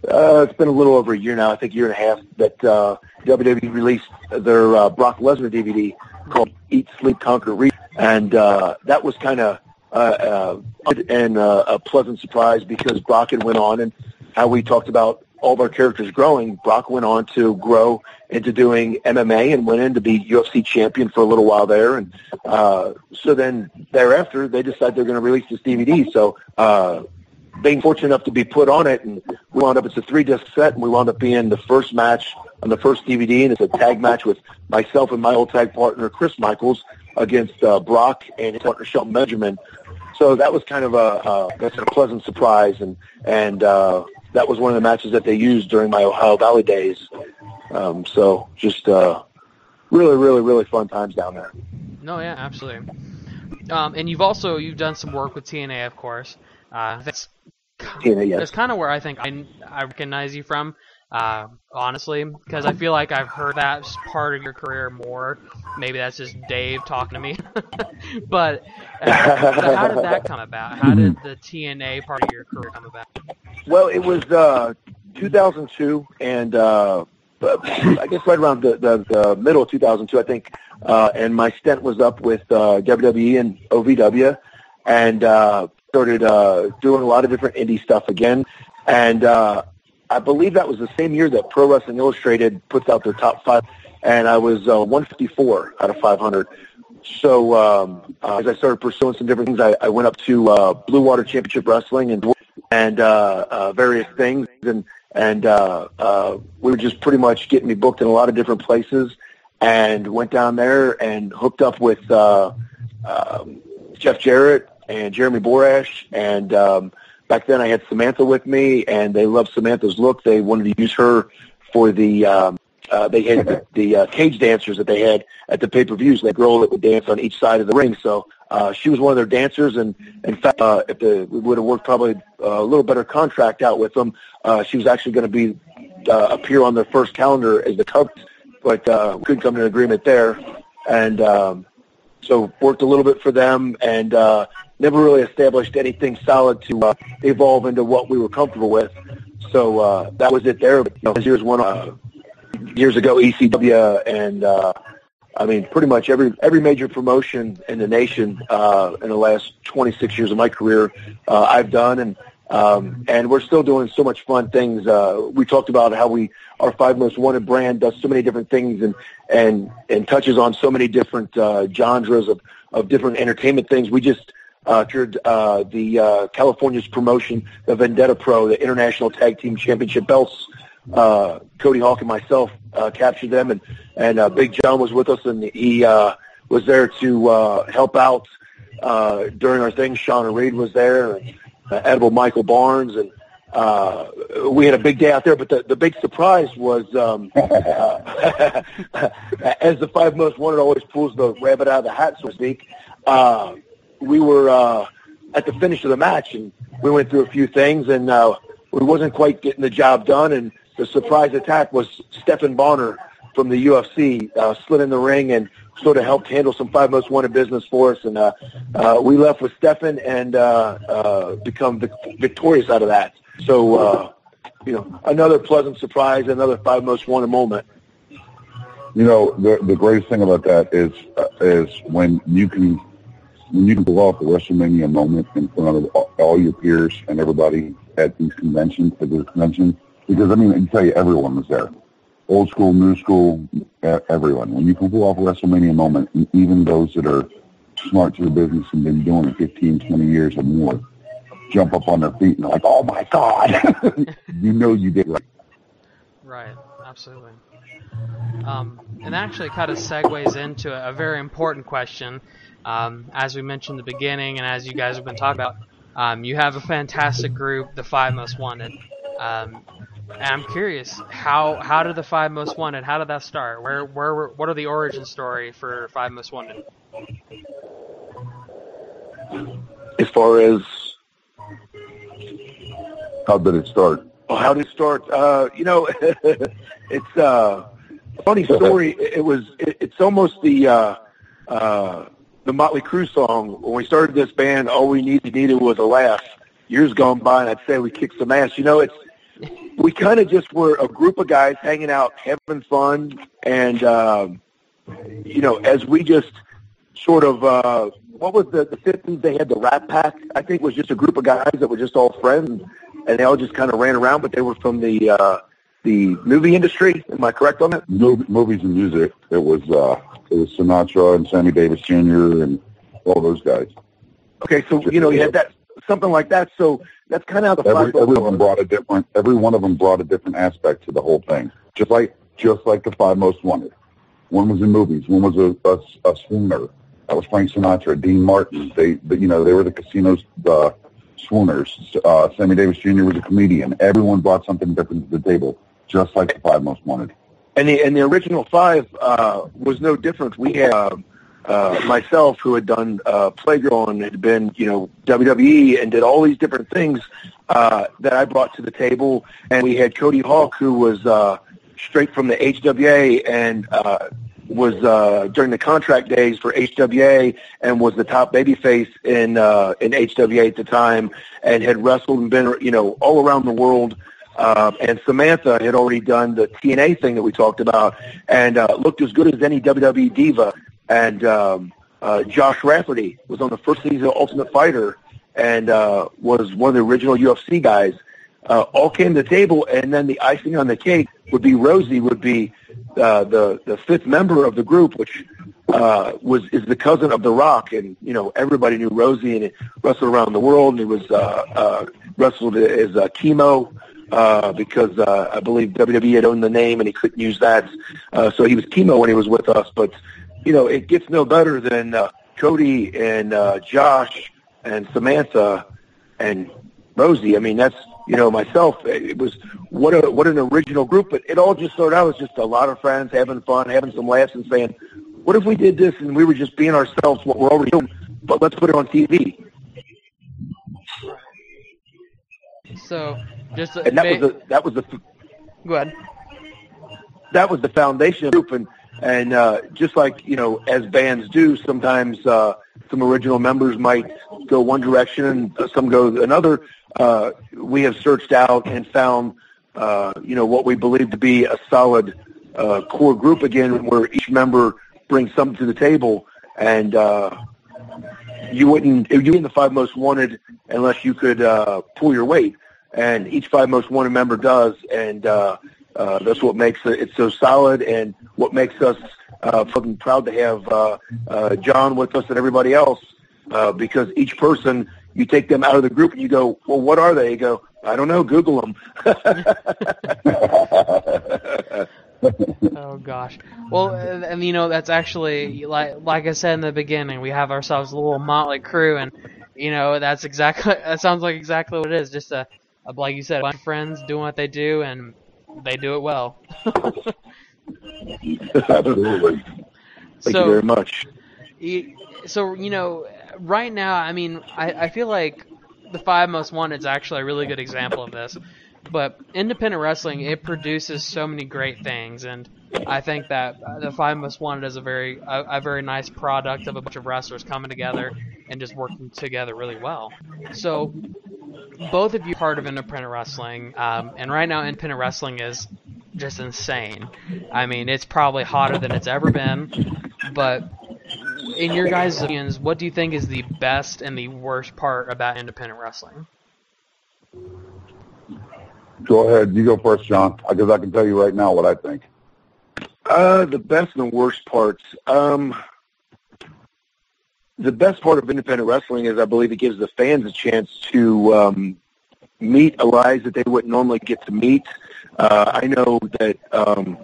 uh, it's been a little over a year now, I think a year and a half, that uh, W W E released their uh, Brock Lesnar D V D called Eat, Sleep, Conquer, Reach, and uh, that was kind of uh, uh, and uh, a pleasant surprise because Brock had went on and how we talked about all of our characters growing, Brock went on to grow into doing M M A and went in to be U F C champion for a little while there. And uh, so then thereafter, they decided they're going to release this D V D. So uh, being fortunate enough to be put on it, and we wound up, it's a three-disc set, and we wound up being the first match on the first D V D, and it's a tag match with myself and my old tag partner, Chris Michaels, against uh, Brock and his partner, Shelton Benjamin. So that was kind of a, uh, that's a pleasant surprise, and, and uh, that was one of the matches that they used during my Ohio Valley days. Um, so just uh, really, really, really fun times down there. No, yeah, absolutely. Um, and you've also, you've done some work with T N A, of course. Uh, that's T N A, yes. That's kind of where I think I, I recognize you from, uh, honestly, because I feel like I've heard that part of your career more. Maybe that's just Dave talking to me. But uh, so how did that come about? How did the T N A part of your career come about? Well, it was uh, two thousand two, and uh, I guess right around the, the, the middle of two thousand two, I think, uh, and my stint was up with uh, W W E and O V W, and uh, started uh, doing a lot of different indie stuff again. And uh, I believe that was the same year that Pro Wrestling Illustrated puts out their top five, and I was uh, one fifty-four out of five hundred. So um, uh, as I started pursuing some different things, I, I went up to uh, Blue Water Championship Wrestling and and uh, uh, various things, and and uh, uh, we were just pretty much getting me booked in a lot of different places, and went down there and hooked up with uh, um, Jeff Jarrett and Jeremy Borash, and um, back then I had Samantha with me, and they loved Samantha's look. They wanted to use her for the um, uh, they had the, the uh, cage dancers that they had at the pay-per-views, that girl that would dance on each side of the ring, so... Uh, she was one of their dancers, and in fact, uh, if the, we would have worked probably a little better contract out with them, uh, she was actually going to be uh, appear on their first calendar as the cover, but uh, we couldn't come to an agreement there, and um, so worked a little bit for them, and uh, never really established anything solid to uh, evolve into what we were comfortable with. So uh, that was it there. But, you know, years one uh, years ago, E C W and. Uh, I mean, pretty much every every major promotion in the nation uh, in the last twenty-six years of my career, uh, I've done, and um, and we're still doing so much fun things. Uh, we talked about how we our Five Most Wanted brand does so many different things, and and, and touches on so many different uh, genres of, of different entertainment things. We just uh, toured uh, the uh, California's promotion, the Vendetta Pro, the International Tag Team Championship belts. Uh, Cody Hawk and myself uh, captured them, and and uh, Big John was with us, and he uh, was there to uh, help out uh, during our thing. Shauna Reed was there, and uh, Edible Michael Barnes, and uh, we had a big day out there. But the, the big surprise was, um, uh, as the Five Most Wanted always pulls the rabbit out of the hat, so to speak. Uh, we were uh, at the finish of the match, and we went through a few things, and uh, we wasn't quite getting the job done, and the surprise attack was Stephan Bonner from the U F C, uh, slid in the ring and sort of helped handle some Five Most Wanted business for us. And uh, uh, we left with Stephan and uh, uh, become vic- victorious out of that. So, uh, you know, another pleasant surprise, another Five Most Wanted moment. You know, the the greatest thing about that is uh, is when you can when you can pull off the WrestleMania moment in front of all, all your peers and everybody at these conventions, at these conventions. Because, I mean, I can tell you, everyone was there. Old school, new school, everyone. When you can pull off a WrestleMania moment, and even those that are smart to the business and been doing it fifteen, twenty years or more, jump up on their feet and like, oh, my God. You know you did right. Right, absolutely. Um, and actually kind of segues into a very important question. Um, as we mentioned in the beginning and as you guys have been talking about, um, you have a fantastic group, the Five Most Wanted. Um, and I'm curious, how how did the Five Most Wanted, how did that start? Where where what are the origin story for Five Most Wanted? As far as how did it start? Oh, how did it start? Uh, you know, it's uh, a funny story. It was it, it's almost the uh, uh, the Motley Crue song. When we started this band, all we needed needed was a laugh. Years gone by, and I'd say we kicked some ass. You know, it's we kind of just were a group of guys hanging out, having fun, and, um, you know, as we just sort of, uh, what was the, the fifties, they had the Rat Pack, I think was just a group of guys that were just all friends, and they all just kind of ran around, but they were from the uh, the movie industry. Am I correct on that? Mo- movies and music. It was uh, it was Sinatra and Sammy Davis Junior and all those guys. Okay, so you know you had that something like that. So that's kind of how the every, five every one of them brought a different. Every one of them brought a different aspect to the whole thing. Just like just like the Five Most Wanted. One was in movies. One was a, a, a swooner. That was Frank Sinatra, Dean Martin. They, they you know, they were the casinos, uh, swooners. Uh, Sammy Davis Junior was a comedian. Everyone brought something different to the table, just like the Five Most Wanted. And the and the original five uh, was no different. We had uh, uh, myself, who had done uh, Playgirl and had been, you know, W W E and did all these different things uh, that I brought to the table. And we had Cody Hawk, who was uh, straight from the H W A and uh, was uh, during the contract days for H W A and was the top babyface in uh, in H W A at the time and had wrestled and been, you know, all around the world. Uh, and Samantha had already done the T N A thing that we talked about and uh, looked as good as any W W E diva. And um, uh, Josh Rafferty was on the first season of Ultimate Fighter and uh, was one of the original U F C guys. Uh, all came to the table, and then the icing on the cake would be Rosie, would be uh, the the fifth member of the group, which uh, was is the cousin of The Rock, and you know everybody knew Rosie, and it wrestled around the world, and he was uh, uh, wrestled as uh, Kimo uh, because uh, I believe W W E had owned the name, and he couldn't use that, uh, so he was Kimo when he was with us. But you know it gets no better than uh, Cody and uh, Josh and Samantha and Rosie. I mean that's. You know, myself, it was what a what an original group, but it all just started out as just a lot of friends having fun, having some laughs, and saying, "What if we did this?" And we were just being ourselves, what we're already doing, but let's put it on T V. So, just and that was the, that was the go ahead. That was the foundation of the group, and and uh, just like you know, as bands do, sometimes uh, some original members might go one direction and some go another. Uh, we have searched out and found, uh, you know, what we believe to be a solid uh, core group again, where each member brings something to the table. And uh, you wouldn't, you wouldn't the Five Most Wanted unless you could uh, pull your weight. And each Five Most Wanted member does, and uh, uh, that's what makes it so solid, and what makes us uh, fucking proud to have uh, uh, John with us and everybody else, uh, because each person. You take them out of the group and you go, well, what are they? You go, I don't know, Google them. Oh, gosh. Well, and, you know, that's actually, like like I said in the beginning, we have ourselves a little motley crew, and, you know, that's exactly, that sounds like exactly what it is. Just, a, a like you said, a bunch of friends doing what they do, and they do it well. Absolutely. Thank so, you very much. You, so, you know... Right now, I mean, I, I feel like the Five Most Wanted is actually a really good example of this. But independent wrestling, it produces so many great things, and I think that the Five Most Wanted is a very a, a very nice product of a bunch of wrestlers coming together and just working together really well. So both of you are part of independent wrestling, um, and right now independent wrestling is just insane. I mean, it's probably hotter than it's ever been, but... In your guys' opinions, what do you think is the best and the worst part about independent wrestling? Go ahead. You go first, John, because I can tell you right now what I think. Uh, the best and the worst parts. Um, the best part of independent wrestling is I believe it gives the fans a chance to um, meet allies that they wouldn't normally get to meet. Uh, I know that... Um,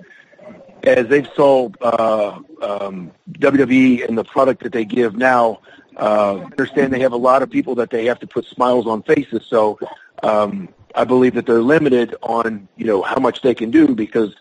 As they've sold uh, um, W W E and the product that they give now, uh, I understand they have a lot of people that they have to put smiles on faces. So um, I believe that they're limited on, you know, how much they can do because,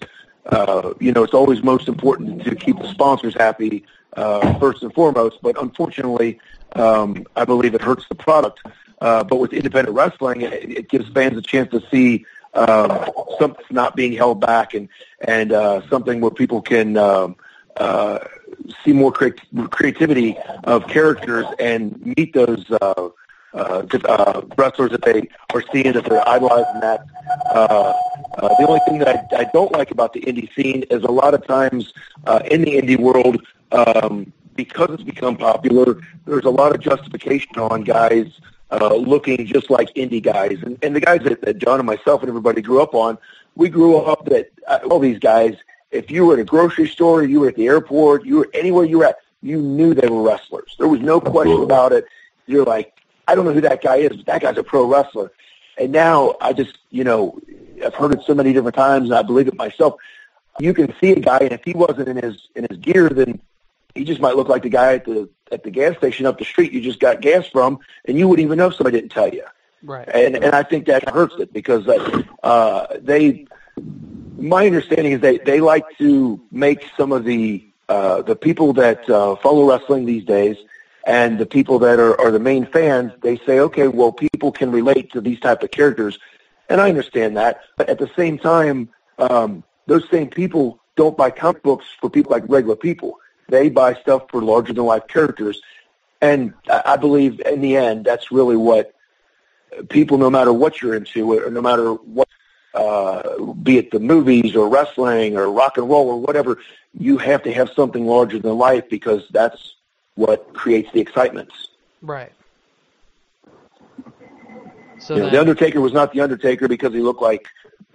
uh, you know, it's always most important to keep the sponsors happy uh, first and foremost. But unfortunately, um, I believe it hurts the product. Uh, but with independent wrestling, it, it gives fans a chance to see Um, something not being held back, and and uh, something where people can um, uh, see more cre- creativity of characters and meet those uh, uh, uh, wrestlers that they are seeing, that they're idolizing. That uh, uh, the only thing that I, I don't like about the indie scene is a lot of times uh, in the indie world, um, because it's become popular, there's a lot of justification on guys uh, looking just like indie guys. And, and the guys that, that John and myself and everybody grew up on, we grew up that uh, all these guys, if you were at a grocery store, you were at the airport, you were anywhere you were at, you knew they were wrestlers. There was no question about it. You're like, I don't know who that guy is, but that guy's a pro wrestler. And now I just, you know, I've heard it so many different times, and I believe it myself. You can see a guy, and if he wasn't in his in his gear, then he just might look like the guy at the at the gas station up the street you just got gas from, and you wouldn't even know if somebody didn't tell you. Right. And and I think that hurts it because uh, they. My understanding is they they like to make some of the uh, the people that uh, follow wrestling these days. And the people that are, are the main fans, they say, okay, well, people can relate to these type of characters. And I understand that. But at the same time, um, those same people don't buy comic books for people like regular people. They buy stuff for larger-than-life characters. And I, I believe in the end, that's really what people, no matter what you're into, or no matter what, uh, be it the movies or wrestling or rock and roll or whatever, you have to have something larger than life because that's what creates the excitement. Right. So you know, then, The Undertaker was not The Undertaker because he looked like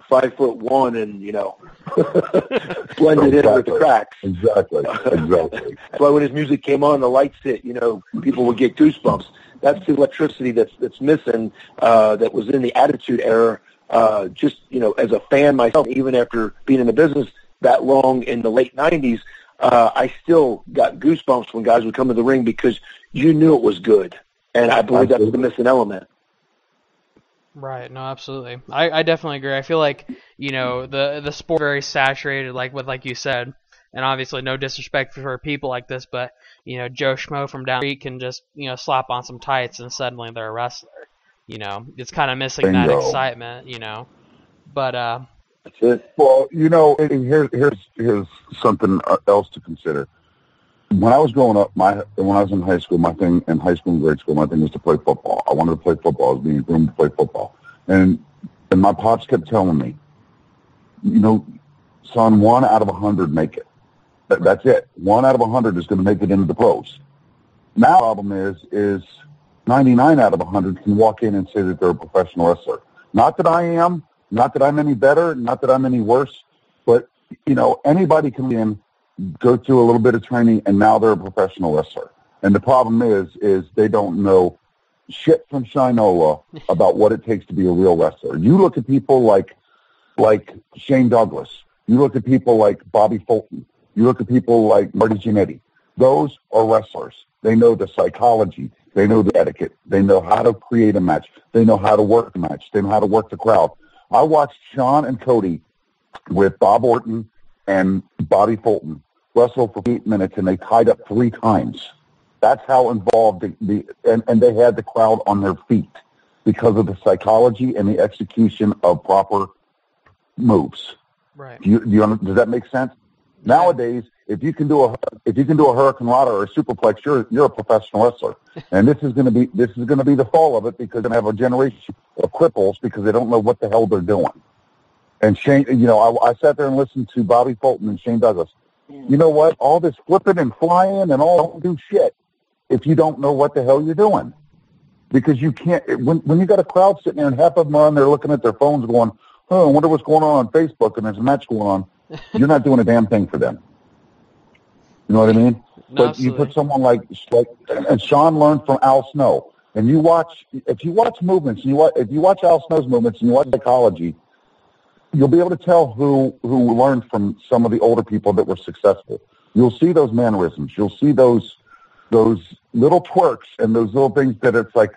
five foot one and, you know, blended exactly. in with the cracks. Exactly, exactly. So when his music came on, the lights hit, you know, people would get goosebumps. That's the electricity that's that's missing uh, that was in the Attitude Era. Uh, just, you know, as a fan myself, even after being in the business that long in the late nineties, Uh, I still got goosebumps when guys would come to the ring because you knew it was good. And I believe that's the missing element. Right. No, absolutely. I, I definitely agree. I feel like, you know, the, the sport very saturated, like with, like you said, and obviously no disrespect for people like this, but, you know, Joe Schmo from down the street can just, you know, slap on some tights and suddenly they're a wrestler, you know, it's kind of missing Bingo. that excitement, you know, but, uh, that's it. Well, you know, and here's here's here's something else to consider. When I was growing up, my when I was in high school, my thing in high school and grade school, my thing was to play football. I wanted to play football. I was being groomed to play football, and and my pops kept telling me, you know, son, one out of a hundred make it. That, that's it. One out of a hundred is going to make it into the pros. Now, the problem is is ninety nine out of a hundred can walk in and say that they're a professional wrestler. Not that I am. Not that I'm any better, not that I'm any worse, but, you know, anybody can be in, go through a little bit of training, and now they're a professional wrestler. And the problem is, is they don't know shit from Shinola about what it takes to be a real wrestler. You look at people like, like Shane Douglas. You look at people like Bobby Fulton. You look at people like Marty Jannetty. Those are wrestlers. They know the psychology. They know the etiquette. They know how to create a match. They know how to work a match. They know how to work the crowd. I watched Sean and Cody with Bob Orton and Bobby Fulton wrestle for eight minutes, and they tied up three times. That's how involved the, the and, and they had the crowd on their feet because of the psychology and the execution of proper moves. Right? Do you, do you, does that make sense? Nowadays, if you can do a if you can do a hurricanrana or a superplex, you're you're a professional wrestler. And this is going to be this is going to be the fall of it because they're going to have a generation of cripples because they don't know what the hell they're doing. And Shane, you know, I, I sat there and listened to Bobby Fulton and Shane Douglas. You know what? All this flipping and flying and all don't do shit if you don't know what the hell you're doing because you can't. When when you got a crowd sitting there and half of them are on there looking at their phones, going, "Oh, I wonder what's going on on Facebook," and there's a match going on. You're not doing a damn thing for them. You know what I mean? No, but absolutely. You put someone like, like, and Sean learned from Al Snow. And you watch, if you watch movements, and you watch, if you watch Al Snow's movements and you watch psychology, you'll be able to tell who, who learned from some of the older people that were successful. You'll see those mannerisms. You'll see those, those little twerks and those little things that it's like,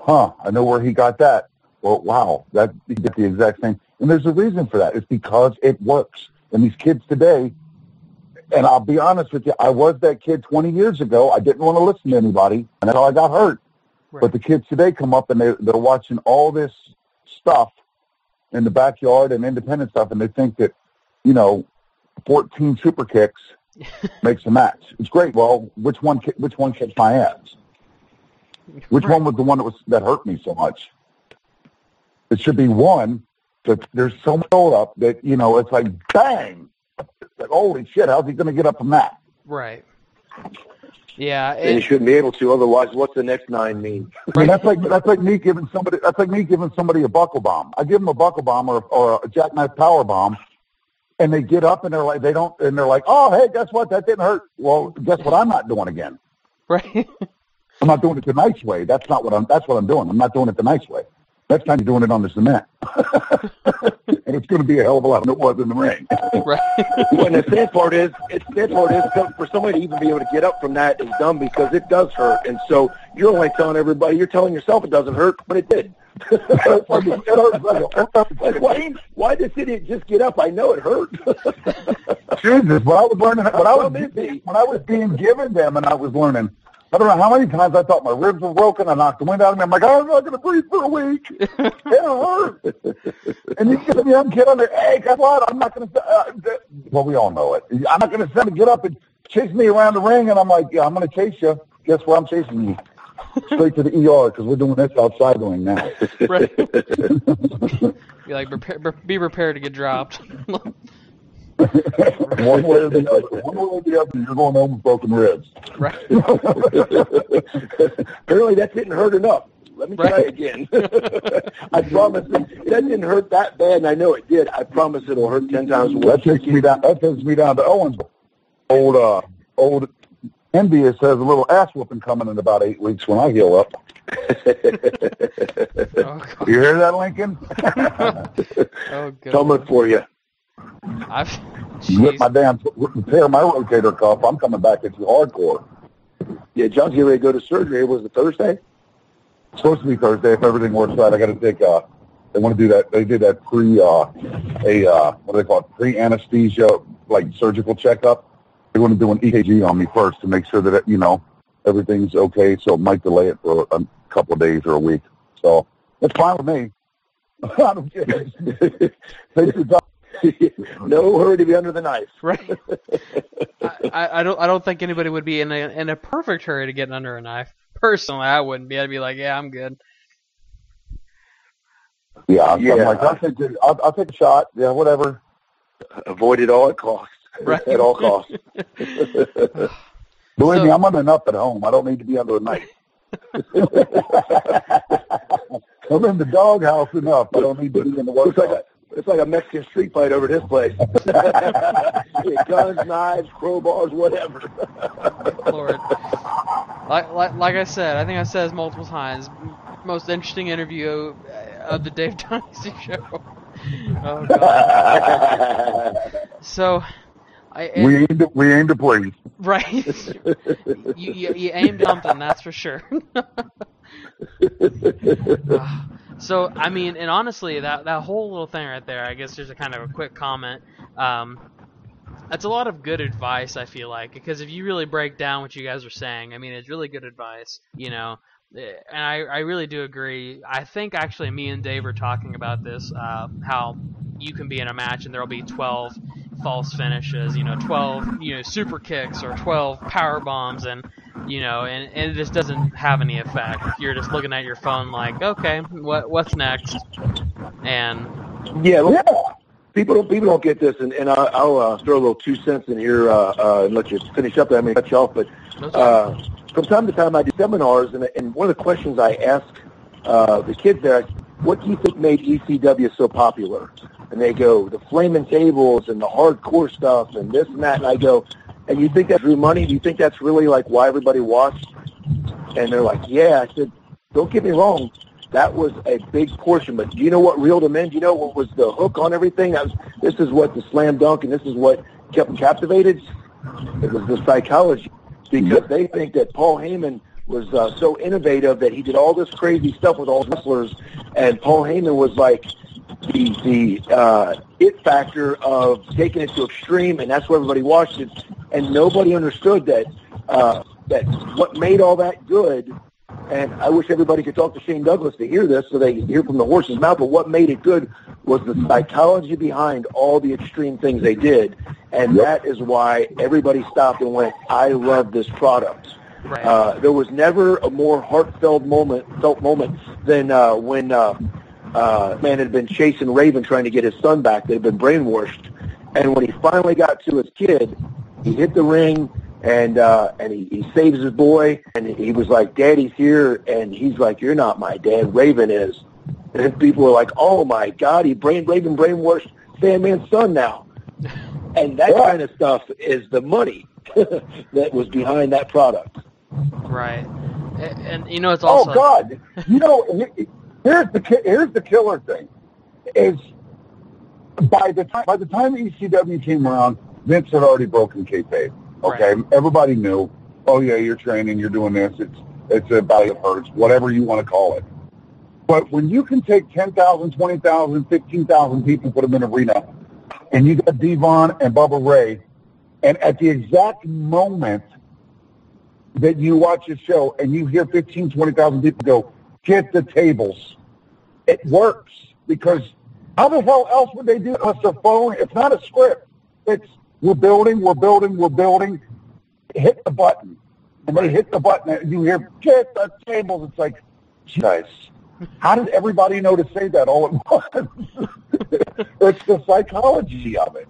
huh, I know where he got that. Well, wow, that he did the exact same. And there's a reason for that. It's because it works. And these kids today, and I'll be honest with you, I was that kid twenty years ago. I didn't want to listen to anybody, and that's how I got hurt. Right. But the kids today come up, and they're, they're watching all this stuff in the backyard and independent stuff, and they think that, you know, fourteen super kicks makes a match. It's great. Well, which one which one kicked my ass? Which right. one was the one that was that hurt me so much? It should be one. But there's so much hold up that, you know, it's like, bang, it's like, holy shit, how's he going to get up from that? Right. Yeah, and, and you shouldn't be able to. Otherwise, what's the next nine mean? I mean, that's like that's like me giving somebody that's like me giving somebody a buckle bomb. I give them a buckle bomb or or a jackknife power bomb, and they get up and they're like they don't and they're like, oh hey, guess what? That didn't hurt. Well, guess what? I'm not doing again. Right. I'm not doing it the nice way. That's not what I'm. That's what I'm doing. I'm not doing it the nice way. Next time you're doing it on the cement, and it's going to be a hell of a lot than it was in the ring. Right. Well, and the sad part is, it's sad part is for somebody to even be able to get up from that is dumb because it does hurt. And so you're only telling everybody, you're telling yourself it doesn't hurt, but it did. Like, why, why did this idiot just get up? I know it hurt. Jesus, when I was learning, when I was being, when I was being given them, and I was learning. I don't know how many times I thought my ribs were broken. I knocked the wind out of me. I'm like, I'm not going to breathe for a week. It hurt. And he's going to be, I'm kidding. Hey, guess what? I'm not going to. Uh, well, we all know it. I'm not going to send him to get up and chase me around the ring. And I'm like, yeah, I'm going to chase you. Guess where I'm chasing you? Straight to the E R because we're doing this outside doing now. Right. Be like, prepare, be prepared to get dropped. One way or the other, one way or the other, you're going home with broken ribs. Right. Apparently that didn't hurt enough. Let me right. try again. I promise that didn't hurt that bad, and I know it did. I promise it'll hurt ten times worse. That takes me down. That takes me down to Owens. Old, uh, old envious has a little ass whooping coming in about eight weeks when I heal up. Oh, you hear that, Lincoln? Oh, good. Coming for you. I've rip my damn tear my rotator cuff. I'm coming back. It's hardcore. Yeah, John's getting ready to go to surgery. It was it Thursday? It's supposed to be Thursday if everything works out. I got to take. Uh, they want to do that. They did that pre uh, a uh, what do they call it? Pre anesthesia like surgical checkup. They want to do an E K G on me first to make sure that you know everything's okay. So it might delay it for a couple of days or a week. So that's fine with me. I don't care. No hurry to be under the knife, right? I, I don't. I don't think anybody would be in a in a perfect hurry to get under a knife. Personally, I wouldn't be. I'd be like, yeah, I'm good. Yeah, I'm yeah. like, I'll take, the, I'll, I'll take a shot. Yeah, whatever. Avoid it all at cost. Right. At all costs. Believe so, me, I'm under up at home. I don't need to be under a knife. I'm in the doghouse enough. I don't need to be in the workhouse. It's like a Mexican street fight over this place. Guns, knives, crowbars, whatever. Lord. Like, like, like I said, I think I said this multiple times, most interesting interview of the Dave Dynasty show. Oh, God. So, I aim, we, aim to, we aim to please. Right. you, you, you aimed something, that's for sure. So, I mean, and honestly, that, that whole little thing right there, I guess just a kind of a quick comment, um, that's a lot of good advice, I feel like, because if you really break down what you guys are saying, I mean, it's really good advice, you know, and I, I really do agree. I think, actually, me and Dave were talking about this, uh, how you can be in a match and there will be twelve false finishes, you know, twelve, you know, super kicks or twelve power bombs, and you know, and, and it just doesn't have any effect. You're just looking at your phone like, okay, what what's next? And yeah, yeah. people don't people don't get this, and and I'll, I'll uh, throw a little two cents in here uh, uh, and let you finish up. I mean, cut you off, but uh, from time to time I do seminars, and and one of the questions I ask uh, the kids there, I, what do you think made E C W so popular? And they go, the flaming tables and the hardcore stuff and this and that. And I go, and you think that drew money? Do you think that's really like why everybody watched? And they're like, yeah. I said, don't get me wrong. That was a big portion. But do you know what reeled them in? Do you know what was the hook on everything? That was, this is what the slam dunk and this is what kept them captivated. It was the psychology. Because they think that Paul Heyman was uh, so innovative that he did all this crazy stuff with all wrestlers. And Paul Heyman was like, the the uh, it factor of taking it to extreme, and that's where everybody watched it, and nobody understood that uh, that what made all that good. And I wish everybody could talk to Shane Douglas to hear this so they can hear from the horse's mouth, but what made it good was the psychology behind all the extreme things they did, and that is why everybody stopped and went, I love this product. Right. Uh, there was never a more heartfelt moment, felt moment than uh, when... Uh, Uh, man had been chasing Raven trying to get his son back. They'd been brainwashed. And when he finally got to his kid, he hit the ring, And uh, and he, he saves his boy, and he was like, "Daddy's here," and he's like, "You're not my dad. Raven is." And then people were like, "Oh my God, he brain Raven brainwashed Sandman's son now." And that yeah. kind of stuff is the money that was behind that product. Right, and, and you know it's also. Oh God, you know here's the here's the killer thing is by the time by the time E C W came around, Vince had already broken kayfabe. Okay, right. Everybody knew, oh, yeah, you're training, you're doing this, it's it's a body of hurts, whatever you want to call it. But when you can take ten thousand, twenty thousand, fifteen thousand people, put them in an arena, and you got D-Von and Bubba Ray, and at the exact moment that you watch a show and you hear fifteen, twenty thousand people go, get the tables, it works. Because how the hell else would they do it unless a phone? It's not a script. It's... We're building, we're building, we're building. Hit the button. And they hit the button, and you hear, get the tables. It's like, guys, how did everybody know to say that all at once? It's the psychology of it.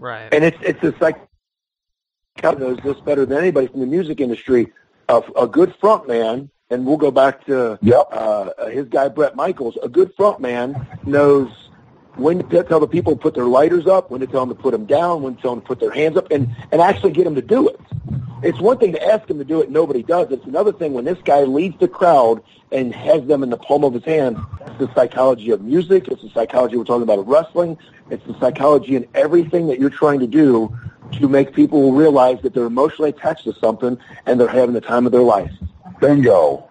Right. And it's it's the psychology knows this better than anybody from the music industry. A, a good front man, and we'll go back to yep. uh, his guy, Bret Michaels, a good front man knows when to tell the people to put their lighters up, when to tell them to put them down, when to tell them to put their hands up, and, and actually get them to do it. It's one thing to ask them to do it and nobody does. It's another thing when this guy leads the crowd and has them in the palm of his hand. It's the psychology of music. It's the psychology we're talking about of wrestling. It's the psychology in everything that you're trying to do to make people realize that they're emotionally attached to something and they're having the time of their life. Bingo.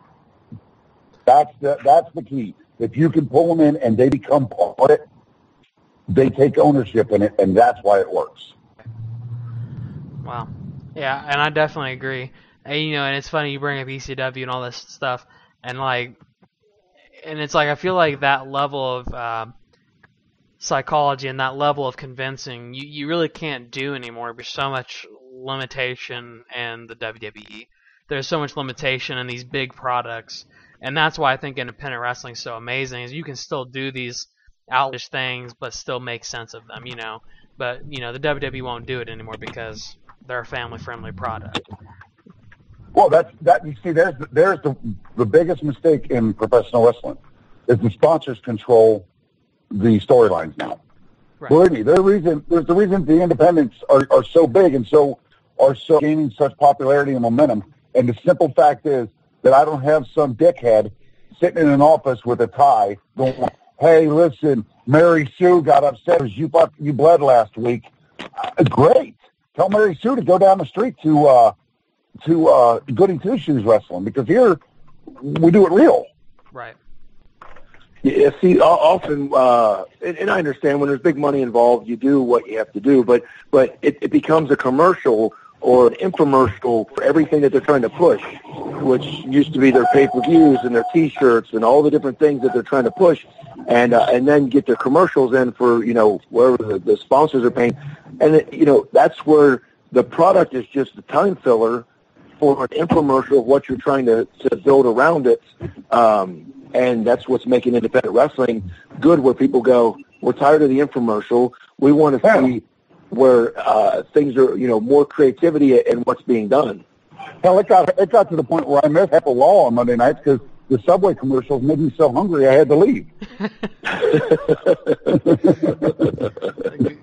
That's the, that's the key. If you can pull them in and they become part of it, they take ownership in it, and that's why it works. Wow. Yeah, and I definitely agree. And, you know, and it's funny you bring up E C W and all this stuff, and like, and it's like I feel like that level of uh, psychology and that level of convincing you, you really can't do anymore. There's so much limitation in the W W E. There's so much limitation in these big products, and that's why I think independent wrestling is so amazing. Is you can still do these outlandish things, but still make sense of them, you know. But you know, the W W E won't do it anymore because they're a family-friendly product. Well, that's that. You see, there's there's the the biggest mistake in professional wrestling is the sponsors control the storylines now. Right. Believe me, there's the reason there's the reason the independents are, are so big and so are so gaining such popularity and momentum. And the simple fact is that I don't have some dickhead sitting in an office with a tie going, hey, listen, Mary Sue got upset because you, you bled last week. Uh, great. Tell Mary Sue to go down the street to uh, to uh, Goody Two-Shoes Wrestling, because here we do it real. Right. Yeah, see, often, uh, and, and I understand when there's big money involved, you do what you have to do, but, but it, it becomes a commercial or an infomercial for everything that they're trying to push, which used to be their pay-per-views and their T-shirts and all the different things that they're trying to push, and uh, and then get their commercials in for, you know, wherever the, the sponsors are paying. And, it, you know, that's where the product is just the time filler for an infomercial of what you're trying to, to build around it. Um, and that's what's making independent wrestling good, where people go, we're tired of the infomercial. We want to see where uh, things are, you know, more creativity in what's being done. Hell, it got, it got to the point where I met half a wall on Monday nights because the Subway commercials made me so hungry I had to leave.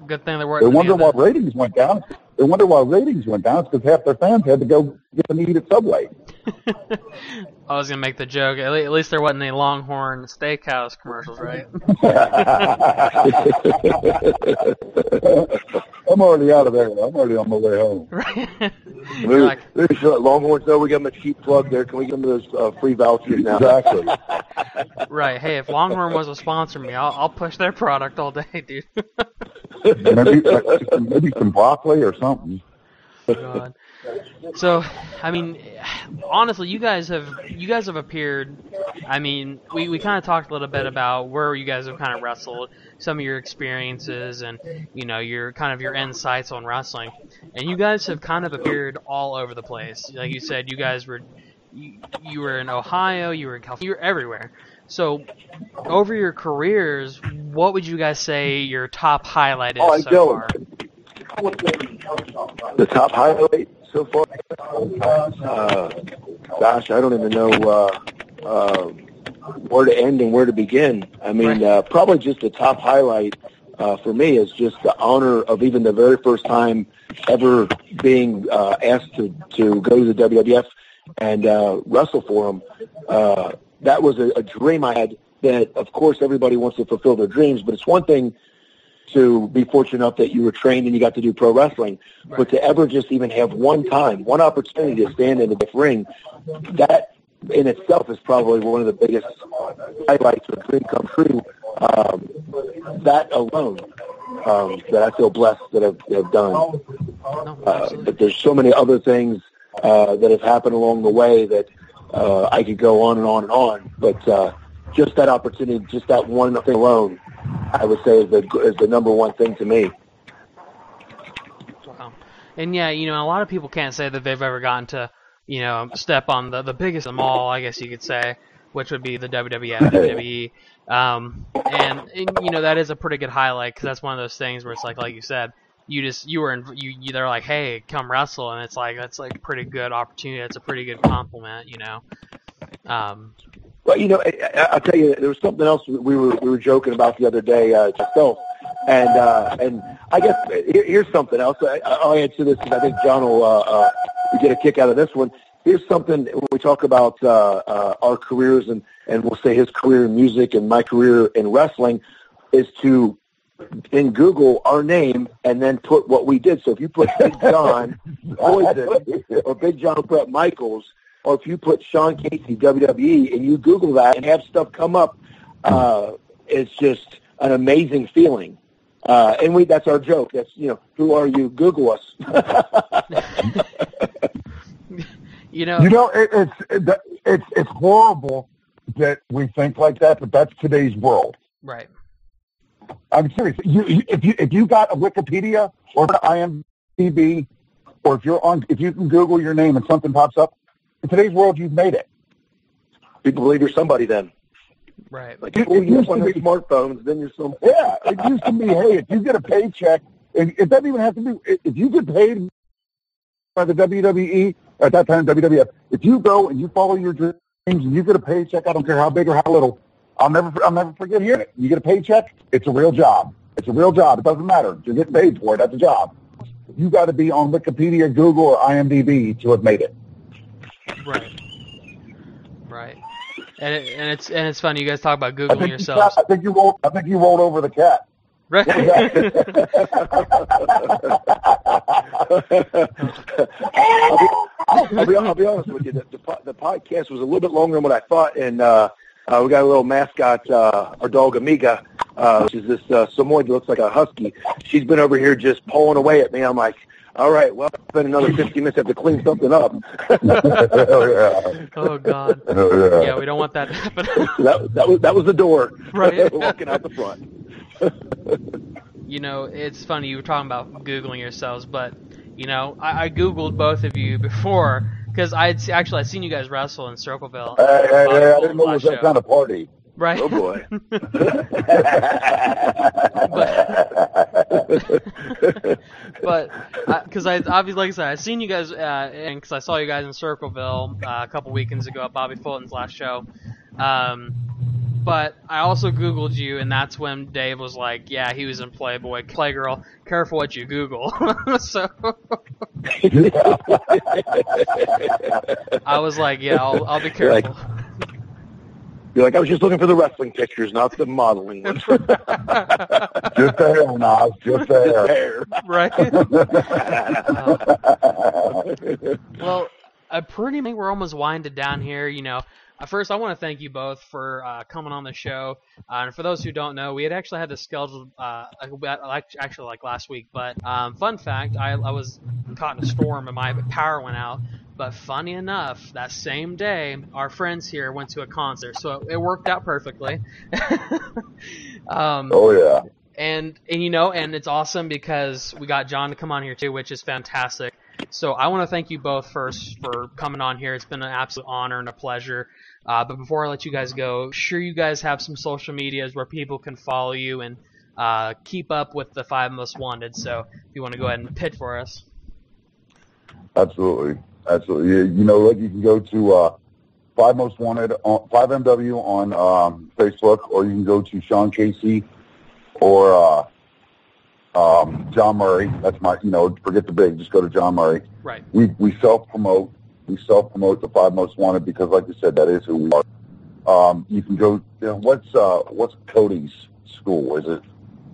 Good thing they weren't. They wonder why ratings went down. They wonder why ratings went down. It's because half their fans had to go get an eat at Subway. I was going to make the joke. At least there wasn't any Longhorn Steakhouse commercials, right? I'm already out of there. I'm already on my way home. Right. Maybe, like, maybe sure Longhorns, though, we got them a cheap plug there. Can we give them those uh, free vouchers now? Exactly. Right. Hey, if Longhorn was a sponsor me, I'll, I'll push their product all day, dude. maybe, maybe some broccoli or something. God. So, I mean, honestly, you guys have you guys have appeared. I mean, we, we kind of talked a little bit about where you guys have kind of wrestled, some of your experiences, and you know, your kind of your insights on wrestling. And you guys have kind of appeared all over the place. Like you said, you guys were you, you were in Ohio, you were in California, you were everywhere. So, over your careers, what would you guys say your top highlight is oh, so far? The top highlight so far uh, gosh, I don't even know uh, uh, where to end and where to begin. I mean, right. uh, probably just the top highlight uh, for me is just the honor of even the very first time ever being uh, asked to, to go to the W W F and uh, wrestle for them. Uh, that was a, a dream I had that, of course, everybody wants to fulfill their dreams, but it's one thing to be fortunate enough that you were trained and you got to do pro wrestling, right. but to ever just even have one time, one opportunity to stand in the ring, that in itself is probably one of the biggest highlights of dream come true. Um, that alone, um, that I feel blessed that I've, that I've done. Uh, but there's so many other things uh, that have happened along the way that uh, I could go on and on and on, but uh, just that opportunity, just that one thing alone, I would say is the is the number one thing to me. Wow. And yeah, you know, a lot of people can't say that they've ever gotten to, you know, step on the, the biggest of them all, I guess you could say, which would be the W W F, W W E. Um, and, and, you know, that is a pretty good highlight because that's one of those things where it's like, like you said, you just, you were, in, you, you they're like, hey, come wrestle. And it's like, that's like a pretty good opportunity. That's a pretty good compliment, you know. Um Well, you know, I, I'll tell you, there was something else we were we were joking about the other day, uh, yourself, and uh, and I guess here, here's something else. I, I'll add to this because I think John will uh, uh, get a kick out of this one. Here's something when we talk about uh, uh, our careers, and, and we'll say his career in music and my career in wrestling, is to in Google our name and then put what we did. So if you put Big John Poison or Big John Bret Michaels, or if you put Sean Casey, W W E, and you Google that and have stuff come up, uh, it's just an amazing feeling. Uh, and we that's our joke. That's, you know, who are you? Google us. you know, you know it, it's, it's, it's horrible that we think like that, but that's today's world. Right. I'm serious. You, you, if, you, if you got a Wikipedia or an IMDb, or if, you're on, if you can Google your name and something pops up, in today's world, you've made it. People believe you're somebody then. Right. Like people use one of their smartphones, then you're some. Yeah, it used to be, hey, if you get a paycheck, and it doesn't even have to be, if you get paid by the W W E, at that time, W W F, if you go and you follow your dreams and you get a paycheck, I don't care how big or how little, I'll never I'll never forget hearing it. You get a paycheck, it's a real job. It's a real job. It doesn't matter. You're getting paid for it. That's a job. You got to be on Wikipedia, Google, or IMDb to have made it. Right, right, and it, and it's and it's funny. You guys talk about Googling yourselves. I think you rolled. I think you rolled over the cat. Right. I'll, be, I'll, be, I'll be honest with you. The, the, the podcast was a little bit longer than what I thought, and uh, uh, we got a little mascot, uh, our dog Amiga, uh, which is this uh, Samoyed that looks like a husky. She's been over here just pulling away at me. I'm like, all right, well, I'll spend another fifteen minutes. I have to clean something up. Oh, yeah. Oh, God. Oh, yeah. Yeah, we don't want that to happen. that, that, was, that was the door. Right. We're walking out the front. You know, it's funny. You were talking about Googling yourselves, but, you know, I, I Googled both of you before because I actually I'd seen you guys wrestle in Circleville. Hey, hey, hey, I didn't know it was that kind of party. Right. Oh, boy. But, because I, I obviously, like I said, I've seen you guys, uh, and because I saw you guys in Circleville uh, a couple weekends ago at Bobby Fulton's last show. Um, but I also Googled you, and that's when Dave was like, yeah, he was in Playboy, Playgirl. Careful what you Google. So I was like, yeah, I'll, I'll be careful. Like, you're like, I was just looking for the wrestling pictures, not the modeling ones. Just there, Nas. Just there. Right. uh, well, I pretty much we're almost winded down here. You know, first I want to thank you both for uh, coming on the show. Uh, and for those who don't know, we had actually had this scheduled uh, actually like last week. But um, fun fact, I, I was caught in a storm and my power went out. But funny enough, that same day, our friends here went to a concert, so it, it worked out perfectly. um, oh yeah, and and you know, and it's awesome because we got John to come on here too, which is fantastic. So I want to thank you both first for coming on here. It's been an absolute honor and a pleasure. Uh, but before I let you guys go, I'm sure you guys have some social medias where people can follow you and uh, keep up with the Five Most Wanted. So if you want to go ahead and pitch for us, absolutely. Absolutely. You know, look, you can go to uh, Five Most Wanted, on, five M W on um, Facebook, or you can go to Sean Casey or uh, um, John Murray. That's my, you know, forget the big, just go to John Murray. Right. We we self-promote. We self-promote the Five Most Wanted because, like you said, that is who we are. Um, you can go, you know, what's uh, what's Cody's school? Is it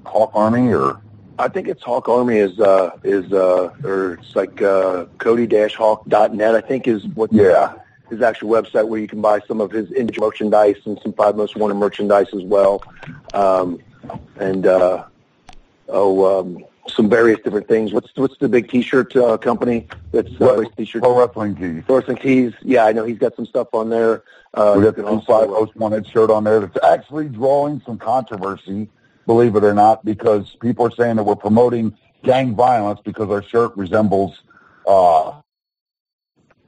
Hawk Army or? I think it's Hawk Army is uh, is uh, or it's like uh, Cody Hawk dot net. I think is what yeah uh, his actual website where you can buy some of his individual merchandise and some Five Most Wanted merchandise as well, um, and uh, oh um, some various different things. What's what's the big T-shirt uh, company that's uh, T-shirt? Pro Wrestling Tees. Pro Wrestling Tees. Yeah, I know he's got some stuff on there. Uh, we got the new Five Most Wanted shirt on there that's actually drawing some controversy. Believe it or not, because people are saying that we're promoting gang violence because our shirt resembles uh,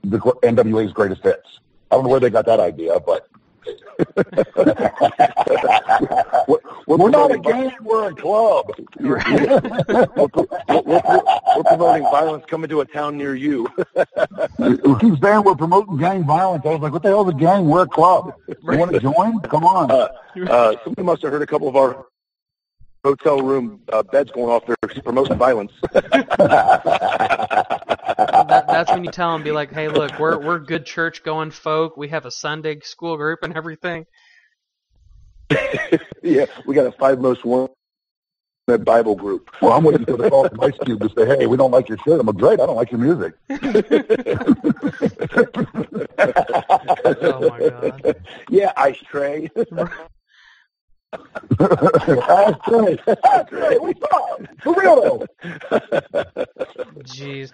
the N W A's greatest hits. I don't know where they got that idea, but we're, we're, we're not a gang; violence. We're a club. we're, we're, we're, we're promoting violence coming to a town near you. We keep saying we're promoting gang violence. I was like, "What the hell is a gang? We're a club. You want to join? Come on!" Uh, uh, somebody must have heard a couple of our hotel room uh, beds going off there promoting violence. that, that's when you tell them, be like, hey, look, we're we're good church-going folk. We have a Sunday school group and everything. Yeah, we got a Five Most Wanted Bible group. Well, I'm waiting for the call from Ice Cube to say, hey, we don't like your shit. I'm like, great, I don't like your music. Oh, my God. Yeah, Ice Tray. That's right. That's right. We saw it. For real though. Jeez,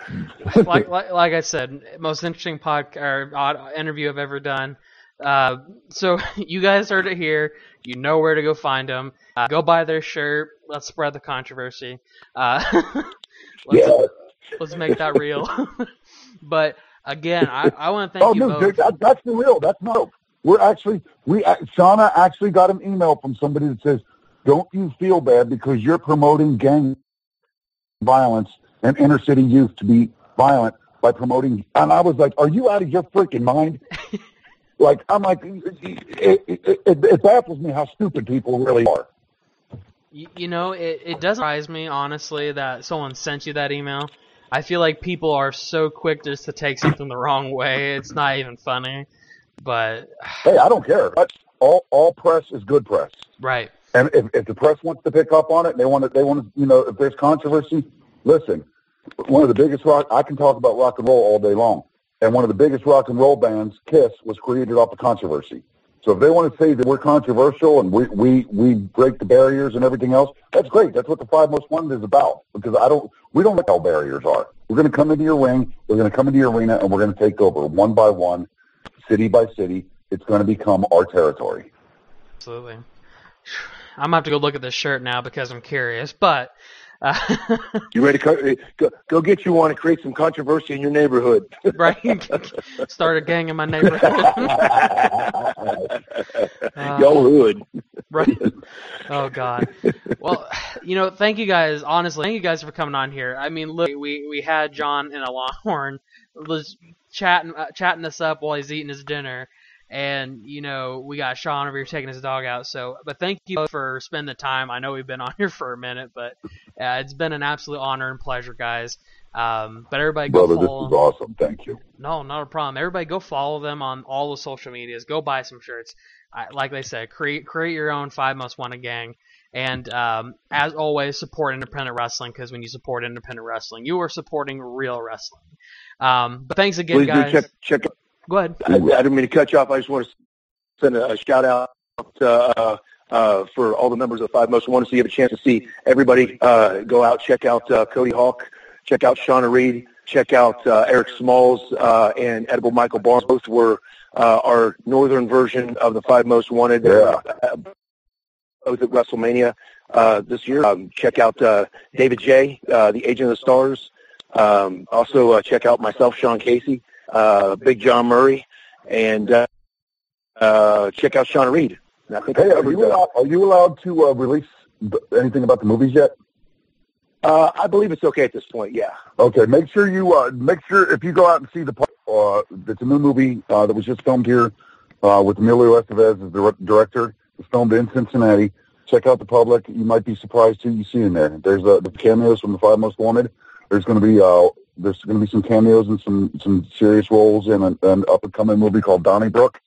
like, like like I said, most interesting podcast or interview I've ever done. Uh, so you guys heard it here. You know where to go find them. Uh, go buy their shirt. Let's spread the controversy. Uh, let's, yeah. Let's make that real. But again, I, I want to thank oh, you no, both. Dude, that, that's the real. That's not. We're actually, we Shauna actually got an email from somebody that says, don't you feel bad because you're promoting gang violence and inner city youth to be violent by promoting, and I was like, are you out of your freaking mind? Like, I'm like, it, it, it, it baffles me how stupid people really are. You, you know, it, it doesn't surprise me, honestly, that someone sent you that email. I feel like people are so quick just to take something the wrong way. It's not even funny. But hey, I don't care. All all press is good press, right? And if, if the press wants to pick up on it, and they want to. They want to. You know, if there's controversy, listen. One of the biggest rock. I can talk about rock and roll all day long. And one of the biggest rock and roll bands, Kiss, was created off of controversy. So if they want to say that we're controversial and we we we break the barriers and everything else, that's great. That's what the Five Most Wanted is about. Because I don't. We don't know how barriers are. We're going to come into your ring. We're going to come into your arena, and we're going to take over one by one. City by city, it's going to become our territory. Absolutely. I'm going to have to go look at this shirt now because I'm curious, but... Uh, you ready to co- go, go get you one and create some controversy in your neighborhood. Right. Start a gang in my neighborhood. uh, Y'all would. Right. Oh, God. Well, you know, thank you guys, honestly. Thank you guys for coming on here. I mean, look, we, we had John in a Longhorn. Let's... chatting uh, chatting us up while he's eating his dinner, and you know we got Sean over here taking his dog out. So, but thank you both for spending the time. I know we've been on here for a minute, but uh, it's been an absolute honor and pleasure, guys. Um, but everybody, go brother, follow this is them. Awesome. Thank you. No, not a problem. Everybody, go follow them on all the social medias. Go buy some shirts. I, like they said, create create your own Five Most Wanted gang. And um, as always, support independent wrestling because when you support independent wrestling, you are supporting real wrestling. Um, but thanks again, Please guys. Please do check, check. Go ahead. I, I didn't mean to cut you off. I just want to send a, a shout out to, uh, uh, for all the members of Five Most Wanted. So you have a chance to see everybody. Uh, go out, check out uh, Cody Hawk, check out Shauna Reed, check out uh, Eric Smalls uh, and Edible Michael Barnes. Both were uh, our northern version of the Five Most Wanted. Yeah. Uh, both at WrestleMania uh, this year. Um, check out uh, David J, uh, the Agent of the Stars. Um, also, uh, check out myself, Sean Casey, uh, Big John Murray, and uh, uh, check out Shauna Reed. I think hey, are you, allowed, are you allowed to uh, release anything about the movies yet? Uh, I believe it's okay at this point. Yeah. Okay. Make sure you uh, make sure if you go out and see the Uh, it's a new movie uh, that was just filmed here uh, with Emilio Estevez as the director. It's filmed in Cincinnati. Check out The Public. You might be surprised who you see in there. There's uh, the cameos from The Five Most Wanted. There's going to be uh, there's going to be some cameos and some, some serious roles in an, an up-and-coming movie called Donnybrook.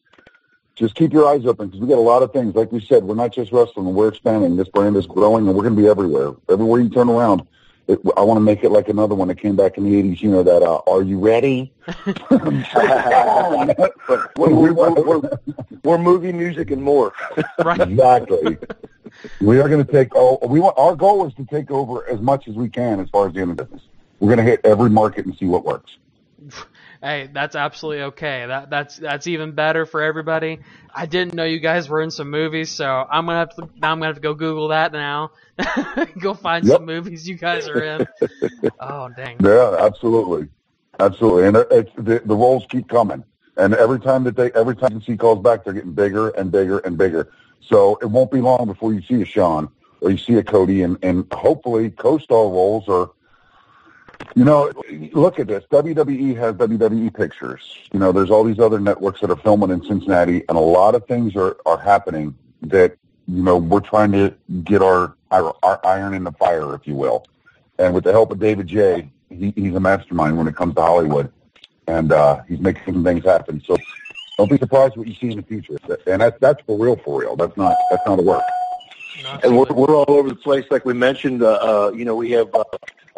Just keep your eyes open because we got a lot of things. Like we said, we're not just wrestling. We're expanding. This brand is growing, and we're going to be everywhere. Everywhere you turn around. It, I want to make it like another one that came back in the eighties, you know, that uh, Are You Ready? we're, we're, we're, we're movie, music, and more. Right. Exactly. We are going to take oh, – we want, our goal is to take over as much as we can as far as the internet business. We're going to hit every market and see what works. Hey, that's absolutely okay. That that's that's even better for everybody. I didn't know you guys were in some movies, so I'm gonna have to now I'm gonna have to go Google that now. Go find yep. some movies you guys are in. Oh, dang. Yeah, absolutely, absolutely. And it's, the the roles keep coming, and every time that they every time she calls back, they're getting bigger and bigger and bigger. So it won't be long before you see a Sean or you see a Cody, and and hopefully co-star roles are. You know, look at this. W W E has W W E Pictures. You know, there's all these other networks that are filming in Cincinnati, and a lot of things are, are happening that, you know, we're trying to get our, our our iron in the fire, if you will. And with the help of David J, he, he's a mastermind when it comes to Hollywood, and uh, he's making some things happen. So don't be surprised what you see in the future. And that's, that's for real, for real. That's not, that's not a work. Not and we're, we're all over the place. Like we mentioned, uh, uh, you know, we have... Uh,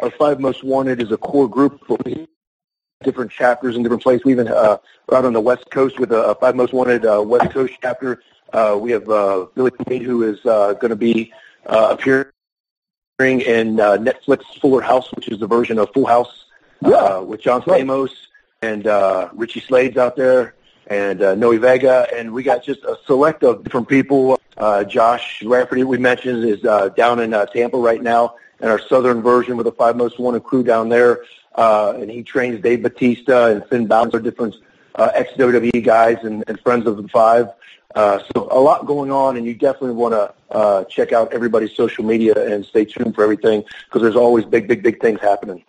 Our Five Most Wanted is a core group, but we have different chapters in different places. We even uh, are out on the West Coast with a Five Most Wanted uh, West Coast chapter. Uh, we have uh, Billy Cade, who is uh, going to be uh, appearing in uh, Netflix Fuller House, which is the version of Full House, uh, yeah. with John Stamos right. and uh, Richie Slade's out there, and uh, Noe Vega. And we got just a select of different people. Uh, Josh Rafferty, we mentioned, is uh, down in uh, Tampa right now. And our southern version with the Five Most Wanted crew down there, uh, and he trains Dave Batista and Finn Balor, different uh, ex-W W E guys and, and friends of the Five. Uh, so a lot going on, and you definitely want to uh, check out everybody's social media and stay tuned for everything because there's always big, big, big things happening.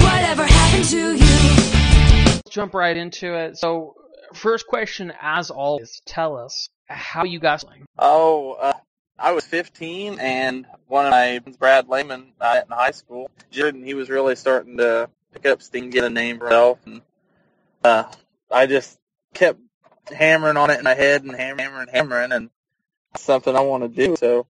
Whatever happened to you? Jump right into it. So. First question, as always, tell us, how you guys playing? Oh, uh, I was fifteen, and one of my friends, Brad Lehman, I met in high school. He was really starting to pick up steam, get a name for himself. And, uh, I just kept hammering on it in my head and hammering, hammering, and that's something I want to do. So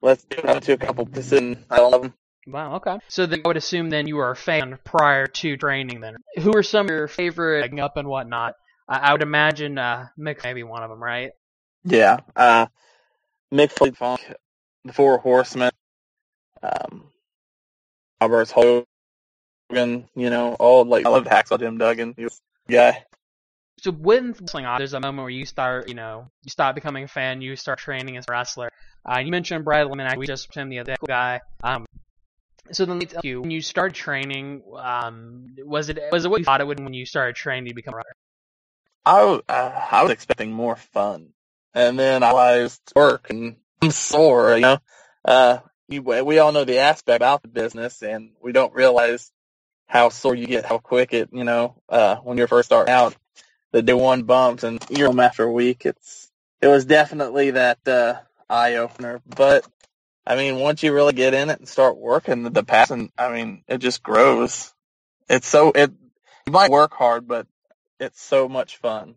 let's do it to a couple pieces, and I love them. Wow, okay. So then I would assume then you were a fan prior to training then. Who are some of your favorite like, up and whatnot? I would imagine uh, Mick maybe one of them, right? Yeah. Uh, Mick Fleet Funk, The Four Horsemen, um, Roberts Hogan, you know, all, like, I loved Hacksaw Jim Duggan. He was a guy. So when there's a moment where you start, you know, you stop becoming a fan, you start training as a wrestler. Uh, you mentioned Brad Lehman, we just him the other day, cool guy. Um, So then, you, when you started training, um, was it was it what you thought it would when you started training to become a wrestler? I, uh, I was expecting more fun, and then I realized work, and I'm sore, you know. Uh, you, we all know the aspect about the business, and we don't realize how sore you get, how quick it, you know, uh, when you're first starting out, the day one bumps, and you're home after a week. It's It was definitely that uh, eye-opener, but, I mean, once you really get in it and start working, the, the passion, I mean, it just grows. It's so, it, you might work hard, but it's so much fun.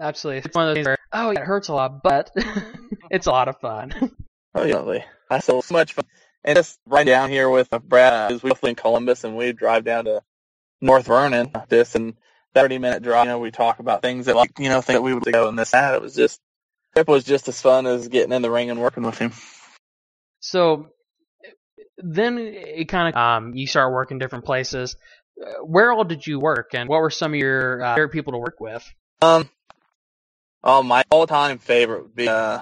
Absolutely. It's one of those things where, oh, yeah, it hurts a lot, but it's a lot of fun. Oh, yeah. That's so much fun. And just right down here with Brad, because we live in Columbus, and we drive down to North Vernon, this and thirty-minute drive. You know, we talk about things that, like, you know, think that we would go and this, that. It was just, it was just as fun as getting in the ring and working with him. So then it kind of, um, you start working different places. Where all did you work, and what were some of your uh, favorite people to work with? Um, oh, my all-time favorite would be uh,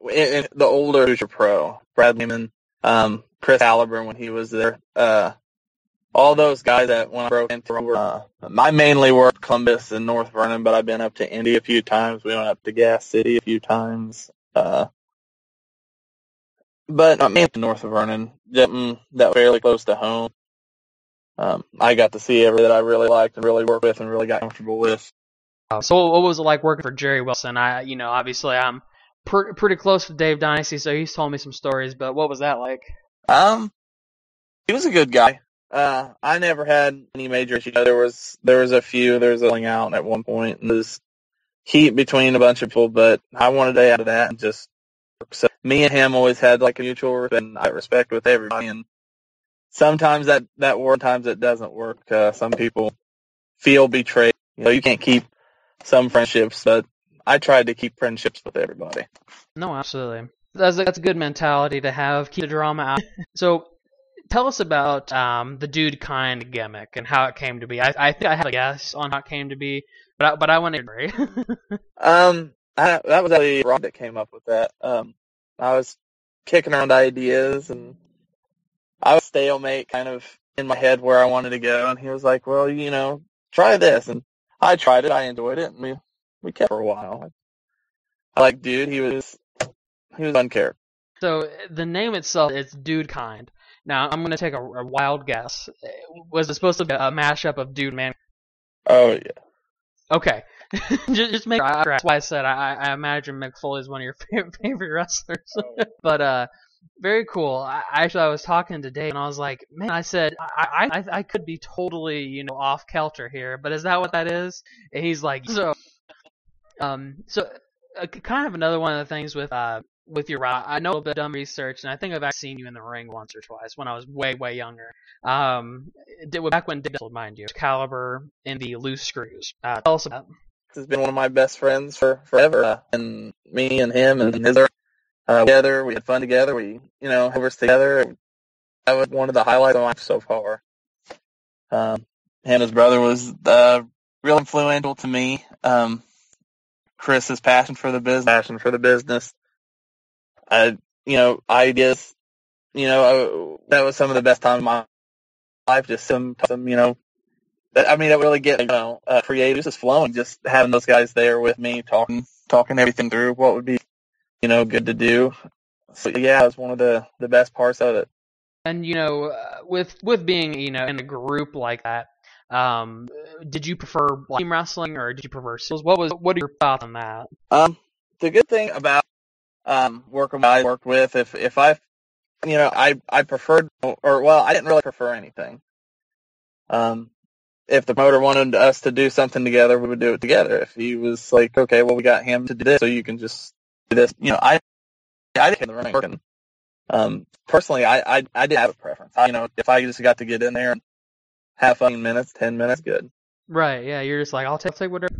in, in the older Hoosier Pro, Brad Lehman, um, Chris Halliburton when he was there. Uh, all those guys that when I broke into uh, I mainly worked Columbus and North Vernon, but I've been up to Indy a few times. We went up to Gas City a few times. Uh, But I mean, north of Vernon, that was fairly close to home. Um, I got to see everything that I really liked and really worked with and really got comfortable with. So what was it like working for Jerry Wilson? I, you know, obviously I'm per- pretty close with Dave Dynasty, so he's told me some stories, but what was that like? Um, he was a good guy. Uh, I never had any major issues. There was, there was a few, there was a falling out at one point, and this heat between a bunch of people, but I wanted to out of that and just, so me and him always had like a mutual respect, and I respect with everybody, and sometimes that, that works, sometimes it doesn't work. Uh, some people feel betrayed. You know, you can't keep some friendships, but I tried to keep friendships with everybody. No, absolutely. That's a, that's a good mentality to have. Keep the drama out. So, tell us about um, the Dudekind gimmick and how it came to be. I, I think I had a guess on how it came to be, but I, but I want to agree. um, I, that was actually Rob that came up with that. Um, I was kicking around ideas, and I was stalemate kind of in my head where I wanted to go, and he was like, well, you know, try this, and I tried it, I enjoyed it, and we, we kept for a while. I like Dude, he was he was uncared. So the name itself is Dudekind. Now I'm gonna take a, a wild guess. Was it supposed to be a mashup of Dude Man? Oh yeah. Okay, just, just make sure I, that's why I said I, I imagine Mick Foley is one of your favorite wrestlers. Oh, yeah. But uh, very cool. I, actually, I was talking to Dave, and I was like, man, I said, I, I I could be totally, you know, off kilter here, but is that what that is? And he's like, so, um, so uh, kind of another one of the things with uh with your route. I know a little bit of dumb research, and I think I've actually seen you in the ring once or twice when I was way, way younger. Um, it was back when Dave wrestled, mind you, Excalibur and the Loose Screws. Uh, tell us about that. This has been one of my best friends for forever, uh, and me and him and his other. Uh, together, we had fun together, we, you know, had us together. That was one of the highlights of my life so far. Um, him and his brother was, uh, real influential to me. Um, Chris's passion for the business, passion for the business, uh, you know, ideas, you know, I, that was some of the best time of my life, just some, some you know, that, I mean, that really get, you know, uh, creative, just flowing, just having those guys there with me, talking, talking everything through, what would be, you know, good to do. So yeah, it was one of the, the best parts of it. And you know, uh, with with being you know in a group like that, um, did you prefer team wrestling or did you prefer singles? What was what are your thoughts on that? Um, the good thing about um working I worked with, if if I, you know, I I preferred or well, I didn't really prefer anything. Um, if the promoter wanted us to do something together, we would do it together. If he was like, okay, well, we got him to do this, so you can just. This, you know, I, I didn't get in the ring working. Um, personally, I, I, I didn't have a preference. I, you know, if I just got to get in there and have fifteen minutes, ten minutes, good. Right. Yeah. You're just like, I'll take, I'll take whatever.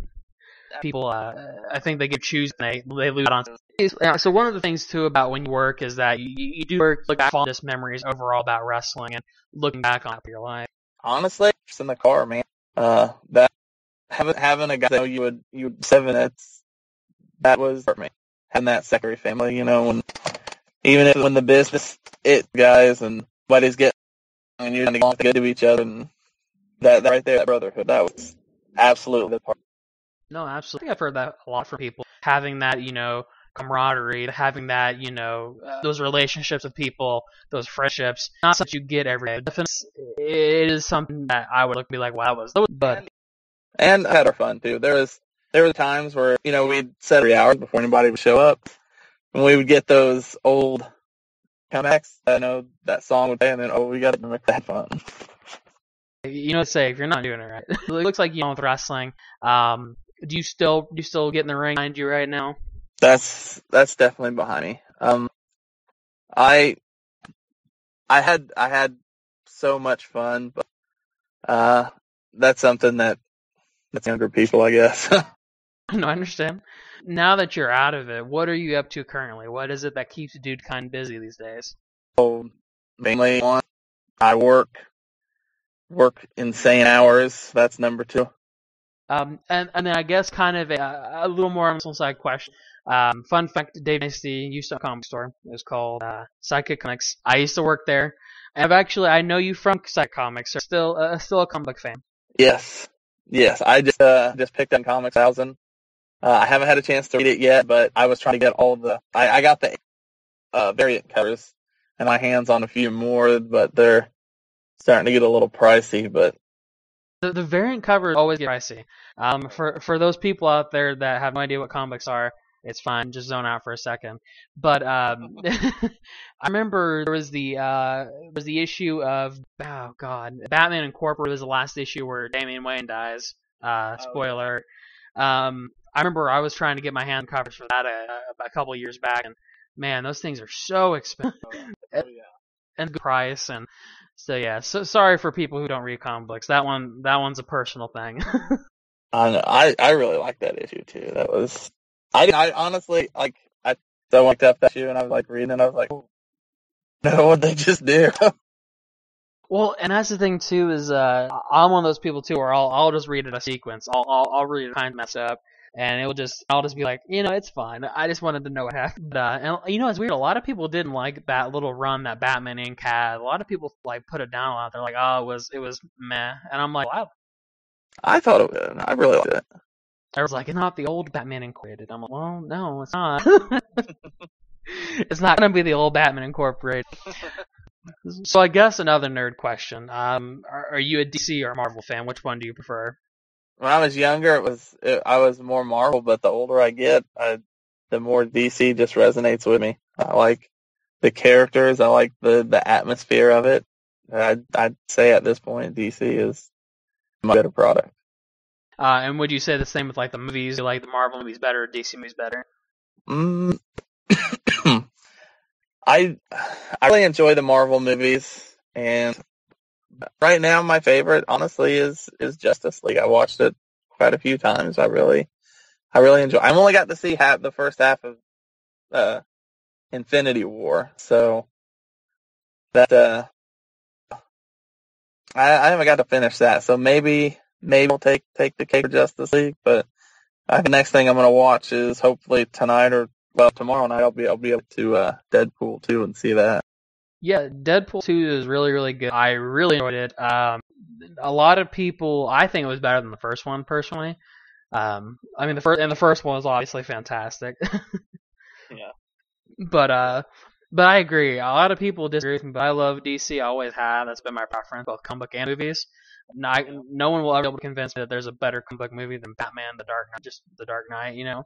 People, uh, I think they get choose and they, they lose out on. So one of the things too about when you work is that you, you do work, look back on just memories overall about wrestling and looking back on your life. Honestly, just in the car, man. Uh, that having having a guy that you would you would seven minutes, that was for me. Having that secretary family, you know, when, even if when the business, it guys and buddies get, and you're going to get to each other, and that, that right there, that brotherhood, that was absolutely the part. No, absolutely. I think I've heard that a lot from people, having that, you know, camaraderie, having that, you know, uh, those relationships with people, those friendships, not something you get every day. Definitely, it is something that I would look and be like, wow, that was, that was fun. And I had our fun, too. There was... There were times where, you know, we'd set three hours before anybody would show up, and we would get those old comebacks. I know that song would play, and then, oh, we got to make that fun. You know, say if you're not doing it right, it looks like you know with wrestling. Um, do you still do you still get in the ring behind you right now? That's that's definitely behind me. Um, I I had I had so much fun, but uh, that's something that that's younger people, I guess. No, I understand. Now that you're out of it, what are you up to currently? What is it that keeps Dudekind busy these days? Oh, mainly one. I work, work insane hours. That's number two. Um, and, and then I guess kind of a, a little more on the side question. Um, fun fact, Dave Dynasty used to have a comic store. It was called uh, Psychic Comics. I used to work there. I've actually, I know you from Psychic Comics. So still, uh, still a comic book fan. Yes. Yes, I just uh, just picked up Comics Thousand. Uh, I haven't had a chance to read it yet, but I was trying to get all the. I, I got the uh, variant covers and my hands on a few more, but they're starting to get a little pricey. But the, the variant covers always get pricey. Um, for for those people out there that have no idea what comics are, it's fine. Just zone out for a second. But um, I remember there was the uh, there was the issue of oh god, Batman Incorporated was the last issue where Damian Wayne dies. Uh, spoiler. Um, I remember I was trying to get my hand covers for that a, a couple years back, and man, those things are so expensive. Oh, yeah. And good price, and so yeah. So sorry for people who don't read comic books. That one, that one's a personal thing. I know. I I really liked that issue too. That was. I, I honestly, like, I so looked up that issue and I was like reading it and I was like, no, what'd they just do? Well, and that's the thing too is, uh, I'm one of those people too where I'll, I'll just read it a sequence. I'll, I'll, I'll read it kind of mess up and it'll just, I'll just be like, you know, it's fine. I just wanted to know what happened. Uh, and you know, it's weird. A lot of people didn't like that little run that Batman Incorporated had. A lot of people like put it down a lot. They're like, oh, it was, it was meh. And I'm like, wow. I thought it was, I really liked it. I was like, it's not the old Batman Incorporated. I'm like, well, no, it's not. It's not going to be the old Batman Incorporated. So I guess another nerd question. Um, are, are you a D C or a Marvel fan? Which one do you prefer? When I was younger, it was it, I was more Marvel, but the older I get, I, the more D C just resonates with me. I like the characters. I like the, the atmosphere of it. I, I'd say at this point, D C is my better product. Uh, and would you say the same with like the movies? You like the Marvel movies better or D C movies better? Mm. I I really enjoy the Marvel movies, and right now my favorite, honestly, is is Justice League. I watched it quite a few times. I really I really enjoy. I only got to see half the first half of uh, Infinity War, so that uh, I I haven't got to finish that. So maybe. Maybe we'll take, take the cake for Justice League, but I think the next thing I'm going to watch is hopefully tonight or, well, tomorrow night I'll be I'll be able to uh, Deadpool two and see that. Yeah, Deadpool two is really, really good. I really enjoyed it. Um, a lot of people, I think it was better than the first one, personally. Um, I mean, the first and the first one was obviously fantastic. Yeah. But, uh... But I agree. A lot of people disagree with me, but I love D C. I always have. That's been my preference, both comic book and movies. No, I, no one will ever be able to convince me that there's a better comic book movie than Batman, The Dark Knight, just The Dark Knight, you know?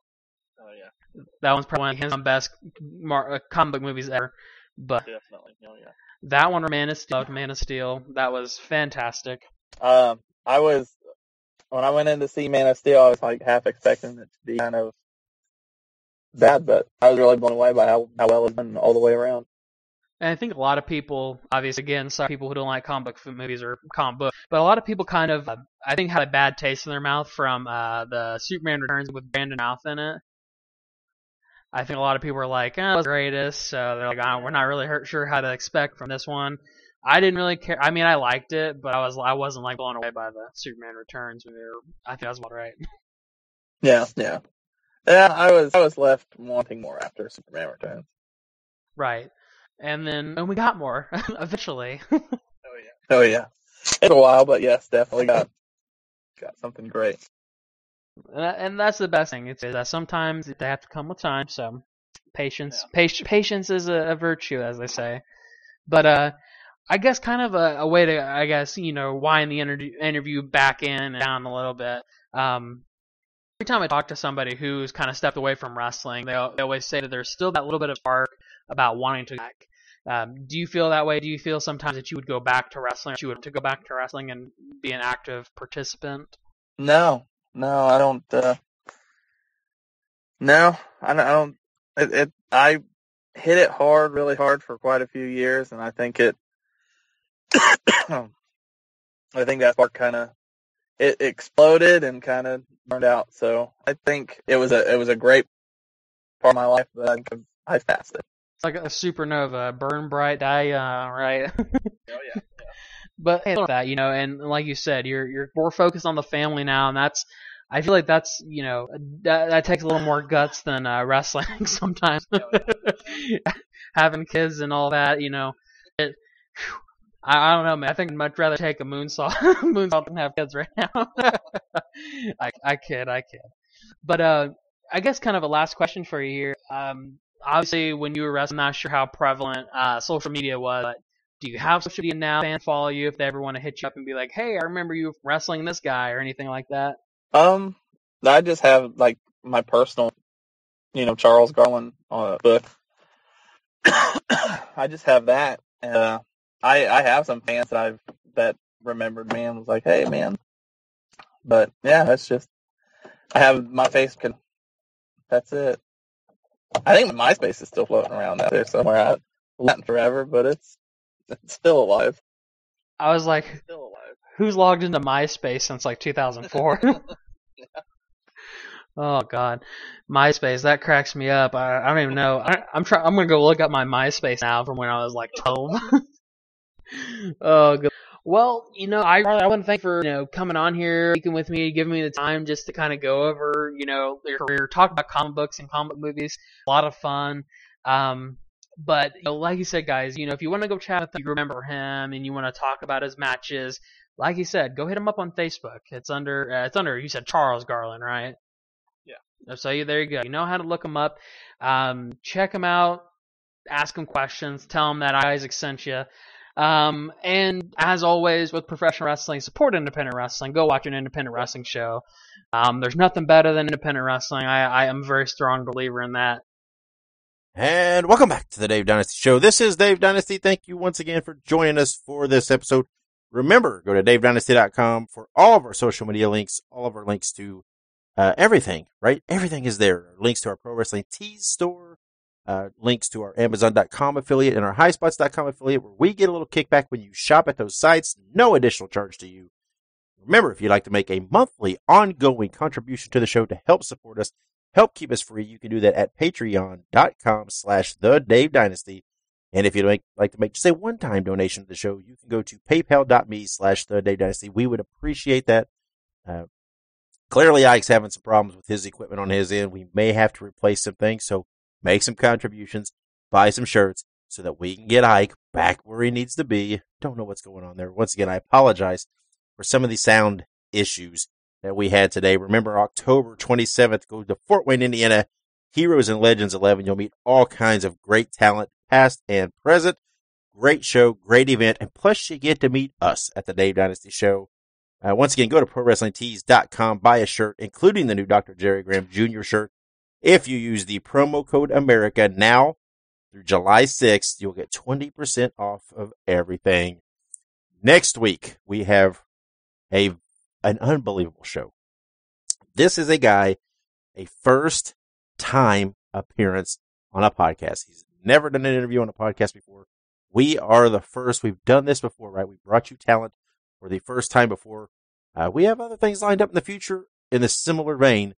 Oh, yeah. That one's probably one of the best mar- comic book movies ever. But definitely. Oh, yeah. That one, Man of Steel, Man of Steel, that was fantastic. Um, I was, when I went in to see Man of Steel, I was like half expecting it to be kind of bad, but I was really blown away by how, how well it's done all the way around. And I think a lot of people, obviously, again, sorry, people who don't like comic book movies or comic book, but a lot of people kind of, uh, I think, had a bad taste in their mouth from uh, the Superman Returns with Brandon Routh in it. I think a lot of people were like, eh, it was the greatest, so they're like, oh, we're not really sure how to expect from this one. I didn't really care. I mean, I liked it, but I, was, I wasn't like blown away by the Superman Returns movie. I think that was about right. Yeah, yeah. Yeah, I was I was left wanting more after Superman Returns. Right. And then and we got more, eventually. Oh, yeah. Oh, yeah. It took a while, but yes, definitely got got something great. And that's the best thing. It's that sometimes they have to come with time, so patience yeah. pa- patience is a, a virtue, as they say. But uh, I guess kind of a, a way to, I guess, you know, wind the inter- interview back in and down a little bit. Um Every time I talk to somebody who's kind of stepped away from wrestling, they, they always say that there's still that little bit of spark about wanting to go back. Um, do you feel that way? Do you feel sometimes that you would go back to wrestling, or you would want to go back to wrestling and be an active participant? No, no, I don't. Uh, no, I don't. I, don't it, it, I hit it hard, really hard for quite a few years, and I think it. I think that spark kind of. It exploded and kind of burned out. So I think it was a it was a great part of my life, but I, I passed it. It's like a supernova, burn bright, die young, right? Oh yeah. Yeah. But hey, that you know, and like you said, you're you're more focused on the family now, and that's I feel like that's you know that, that takes a little more guts than uh, wrestling sometimes. Oh, yeah. Having kids and all that, you know. It, whew, I don't know, man. I think I'd much rather take a moonsault, moonsault than have kids right now. I, I kid, I kid. But uh, I guess kind of a last question for you here. Um, obviously when you were wrestling, I'm not sure how prevalent uh, social media was, but do you have social media now? Fans follow you if they ever want to hit you up and be like, hey, I remember you wrestling this guy or anything like that? Um, I just have like my personal, you know, Charles Garland uh, book. I just have that. Uh, I I have some fans that I've that remembered me and was like, hey, man. But yeah, that's just I have my face. Can, that's it. I think my MySpace is still floating around out there somewhere. I not forever, but it's it's still alive. I was like, still alive. Who's logged into MySpace since like two thousand four? Yeah. Oh God, MySpace, that cracks me up. I, I don't even know. I, I'm trying. I'm gonna go look up my MySpace now from when I was like twelve. Oh God. Well, you know, I I want to thank you for, you know, coming on here, speaking with me, giving me the time just to kind of go over, you know, your career, talk about comic books and comic movies. A lot of fun. Um, but you know, like you said, guys, you know, if you want to go chat with him, you remember him, and you want to talk about his matches, like you said, go hit him up on Facebook. It's under uh, it's under you said Charles Garland, right? Yeah. So you there you go. You know how to look him up. Um, check him out. Ask him questions. Tell him that Isaac sent you. Um, and as always with professional wrestling, support independent wrestling. Go watch an independent wrestling show. Um, there's nothing better than independent wrestling. I, I am a very strong believer in that. And welcome back to the Dave Dynasty Show. This is Dave Dynasty. Thank you once again for joining us for this episode. Remember, go to Dave Dynasty dot com for all of our social media links, all of our links to, uh, everything, right? Everything is there. Links to our Pro Wrestling Tees store. Uh, links to our Amazon dot com affiliate and our High Spots dot com affiliate, where we get a little kickback when you shop at those sites. No additional charge to you. Remember, if you'd like to make a monthly ongoing contribution to the show to help support us, help keep us free, you can do that at Patreon dot com slash The Dave Dynasty. And if you'd like, like to make just a one-time donation to the show, you can go to PayPal dot me slash The Dave Dynasty. We would appreciate that. Uh, clearly, Ike's having some problems with his equipment on his end. We may have to replace some things, so make some contributions, buy some shirts, so that we can get Ike back where he needs to be. Don't know what's going on there. Once again, I apologize for some of the sound issues that we had today. Remember, October twenty-seventh, go to Fort Wayne, Indiana, Heroes and Legends eleven. You'll meet all kinds of great talent, past and present. Great show, great event, and plus you get to meet us at the Dave Dynasty Show. Uh, once again, go to Pro Wrestling Tees dot com, buy a shirt, including the new Doctor Jerry Graham Junior shirt. If you use the promo code America now through July sixth, you'll get twenty percent off of everything. Next week, we have a an unbelievable show. This is a guy, a first-time appearance on a podcast. He's never done an interview on a podcast before. We are the first. We've done this before, right? We brought you talent for the first time before. Uh, we have other things lined up in the future in a similar vein,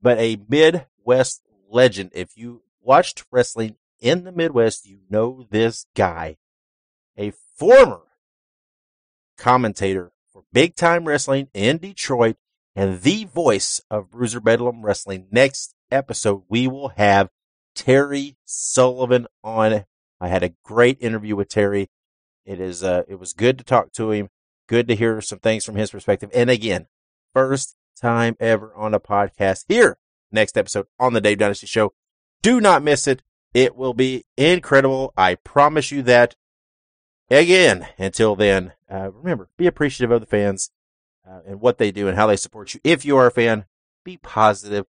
but a mid West legend. If you watched wrestling in the Midwest, you know this guy. A former commentator for Big Time Wrestling in Detroit and the voice of Bruiser Bedlam Wrestling. Next episode, we will have Terry Sullivan on. I had a great interview with Terry. It is uh, it was good to talk to him. Good to hear some things from his perspective. And again, first time ever on a podcast here. Next episode on the Dave Dynasty Show. Do not miss it. It will be incredible. I promise you that. Again, until then, uh, remember, be appreciative of the fans uh, and what they do and how they support you. If you are a fan, be positive.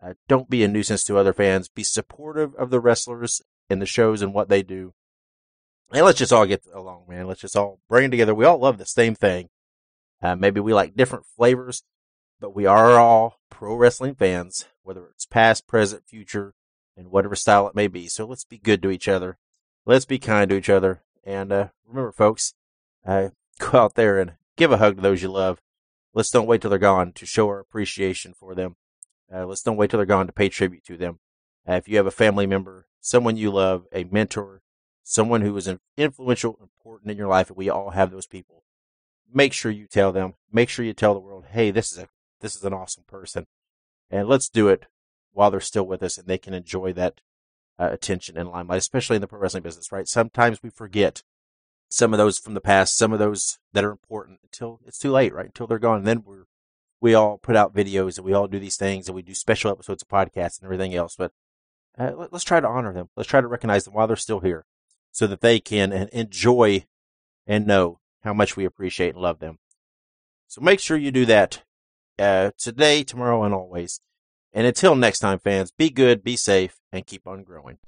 Uh, don't be a nuisance to other fans. Be supportive of the wrestlers and the shows and what they do. And let's just all get along, man. Let's just all bring it together. We all love the same thing. Uh, maybe we like different flavors, but we are all pro wrestling fans, whether it's past, present, future, and whatever style it may be. So let's be good to each other. Let's be kind to each other. And uh, remember, folks, uh, go out there and give a hug to those you love. Let's don't wait till they're gone to show our appreciation for them. Uh, let's don't wait till they're gone to pay tribute to them. Uh, if you have a family member, someone you love, a mentor, someone who is influential, important in your life, and we all have those people, make sure you tell them. Make sure you tell the world, hey, this is a This is an awesome person, and let's do it while they're still with us and they can enjoy that uh, attention and limelight, especially in the pro wrestling business, right? Sometimes we forget some of those from the past, some of those that are important until it's too late, right? Until they're gone. And then we we all put out videos and we all do these things and we do special episodes of podcasts and everything else. But Uh, let, let's try to honor them. Let's try to recognize them while they're still here so that they can uh, enjoy and know how much we appreciate and love them. So make sure you do that uh, today, tomorrow, and always. And until next time, fans, be good, be safe, and keep on growing.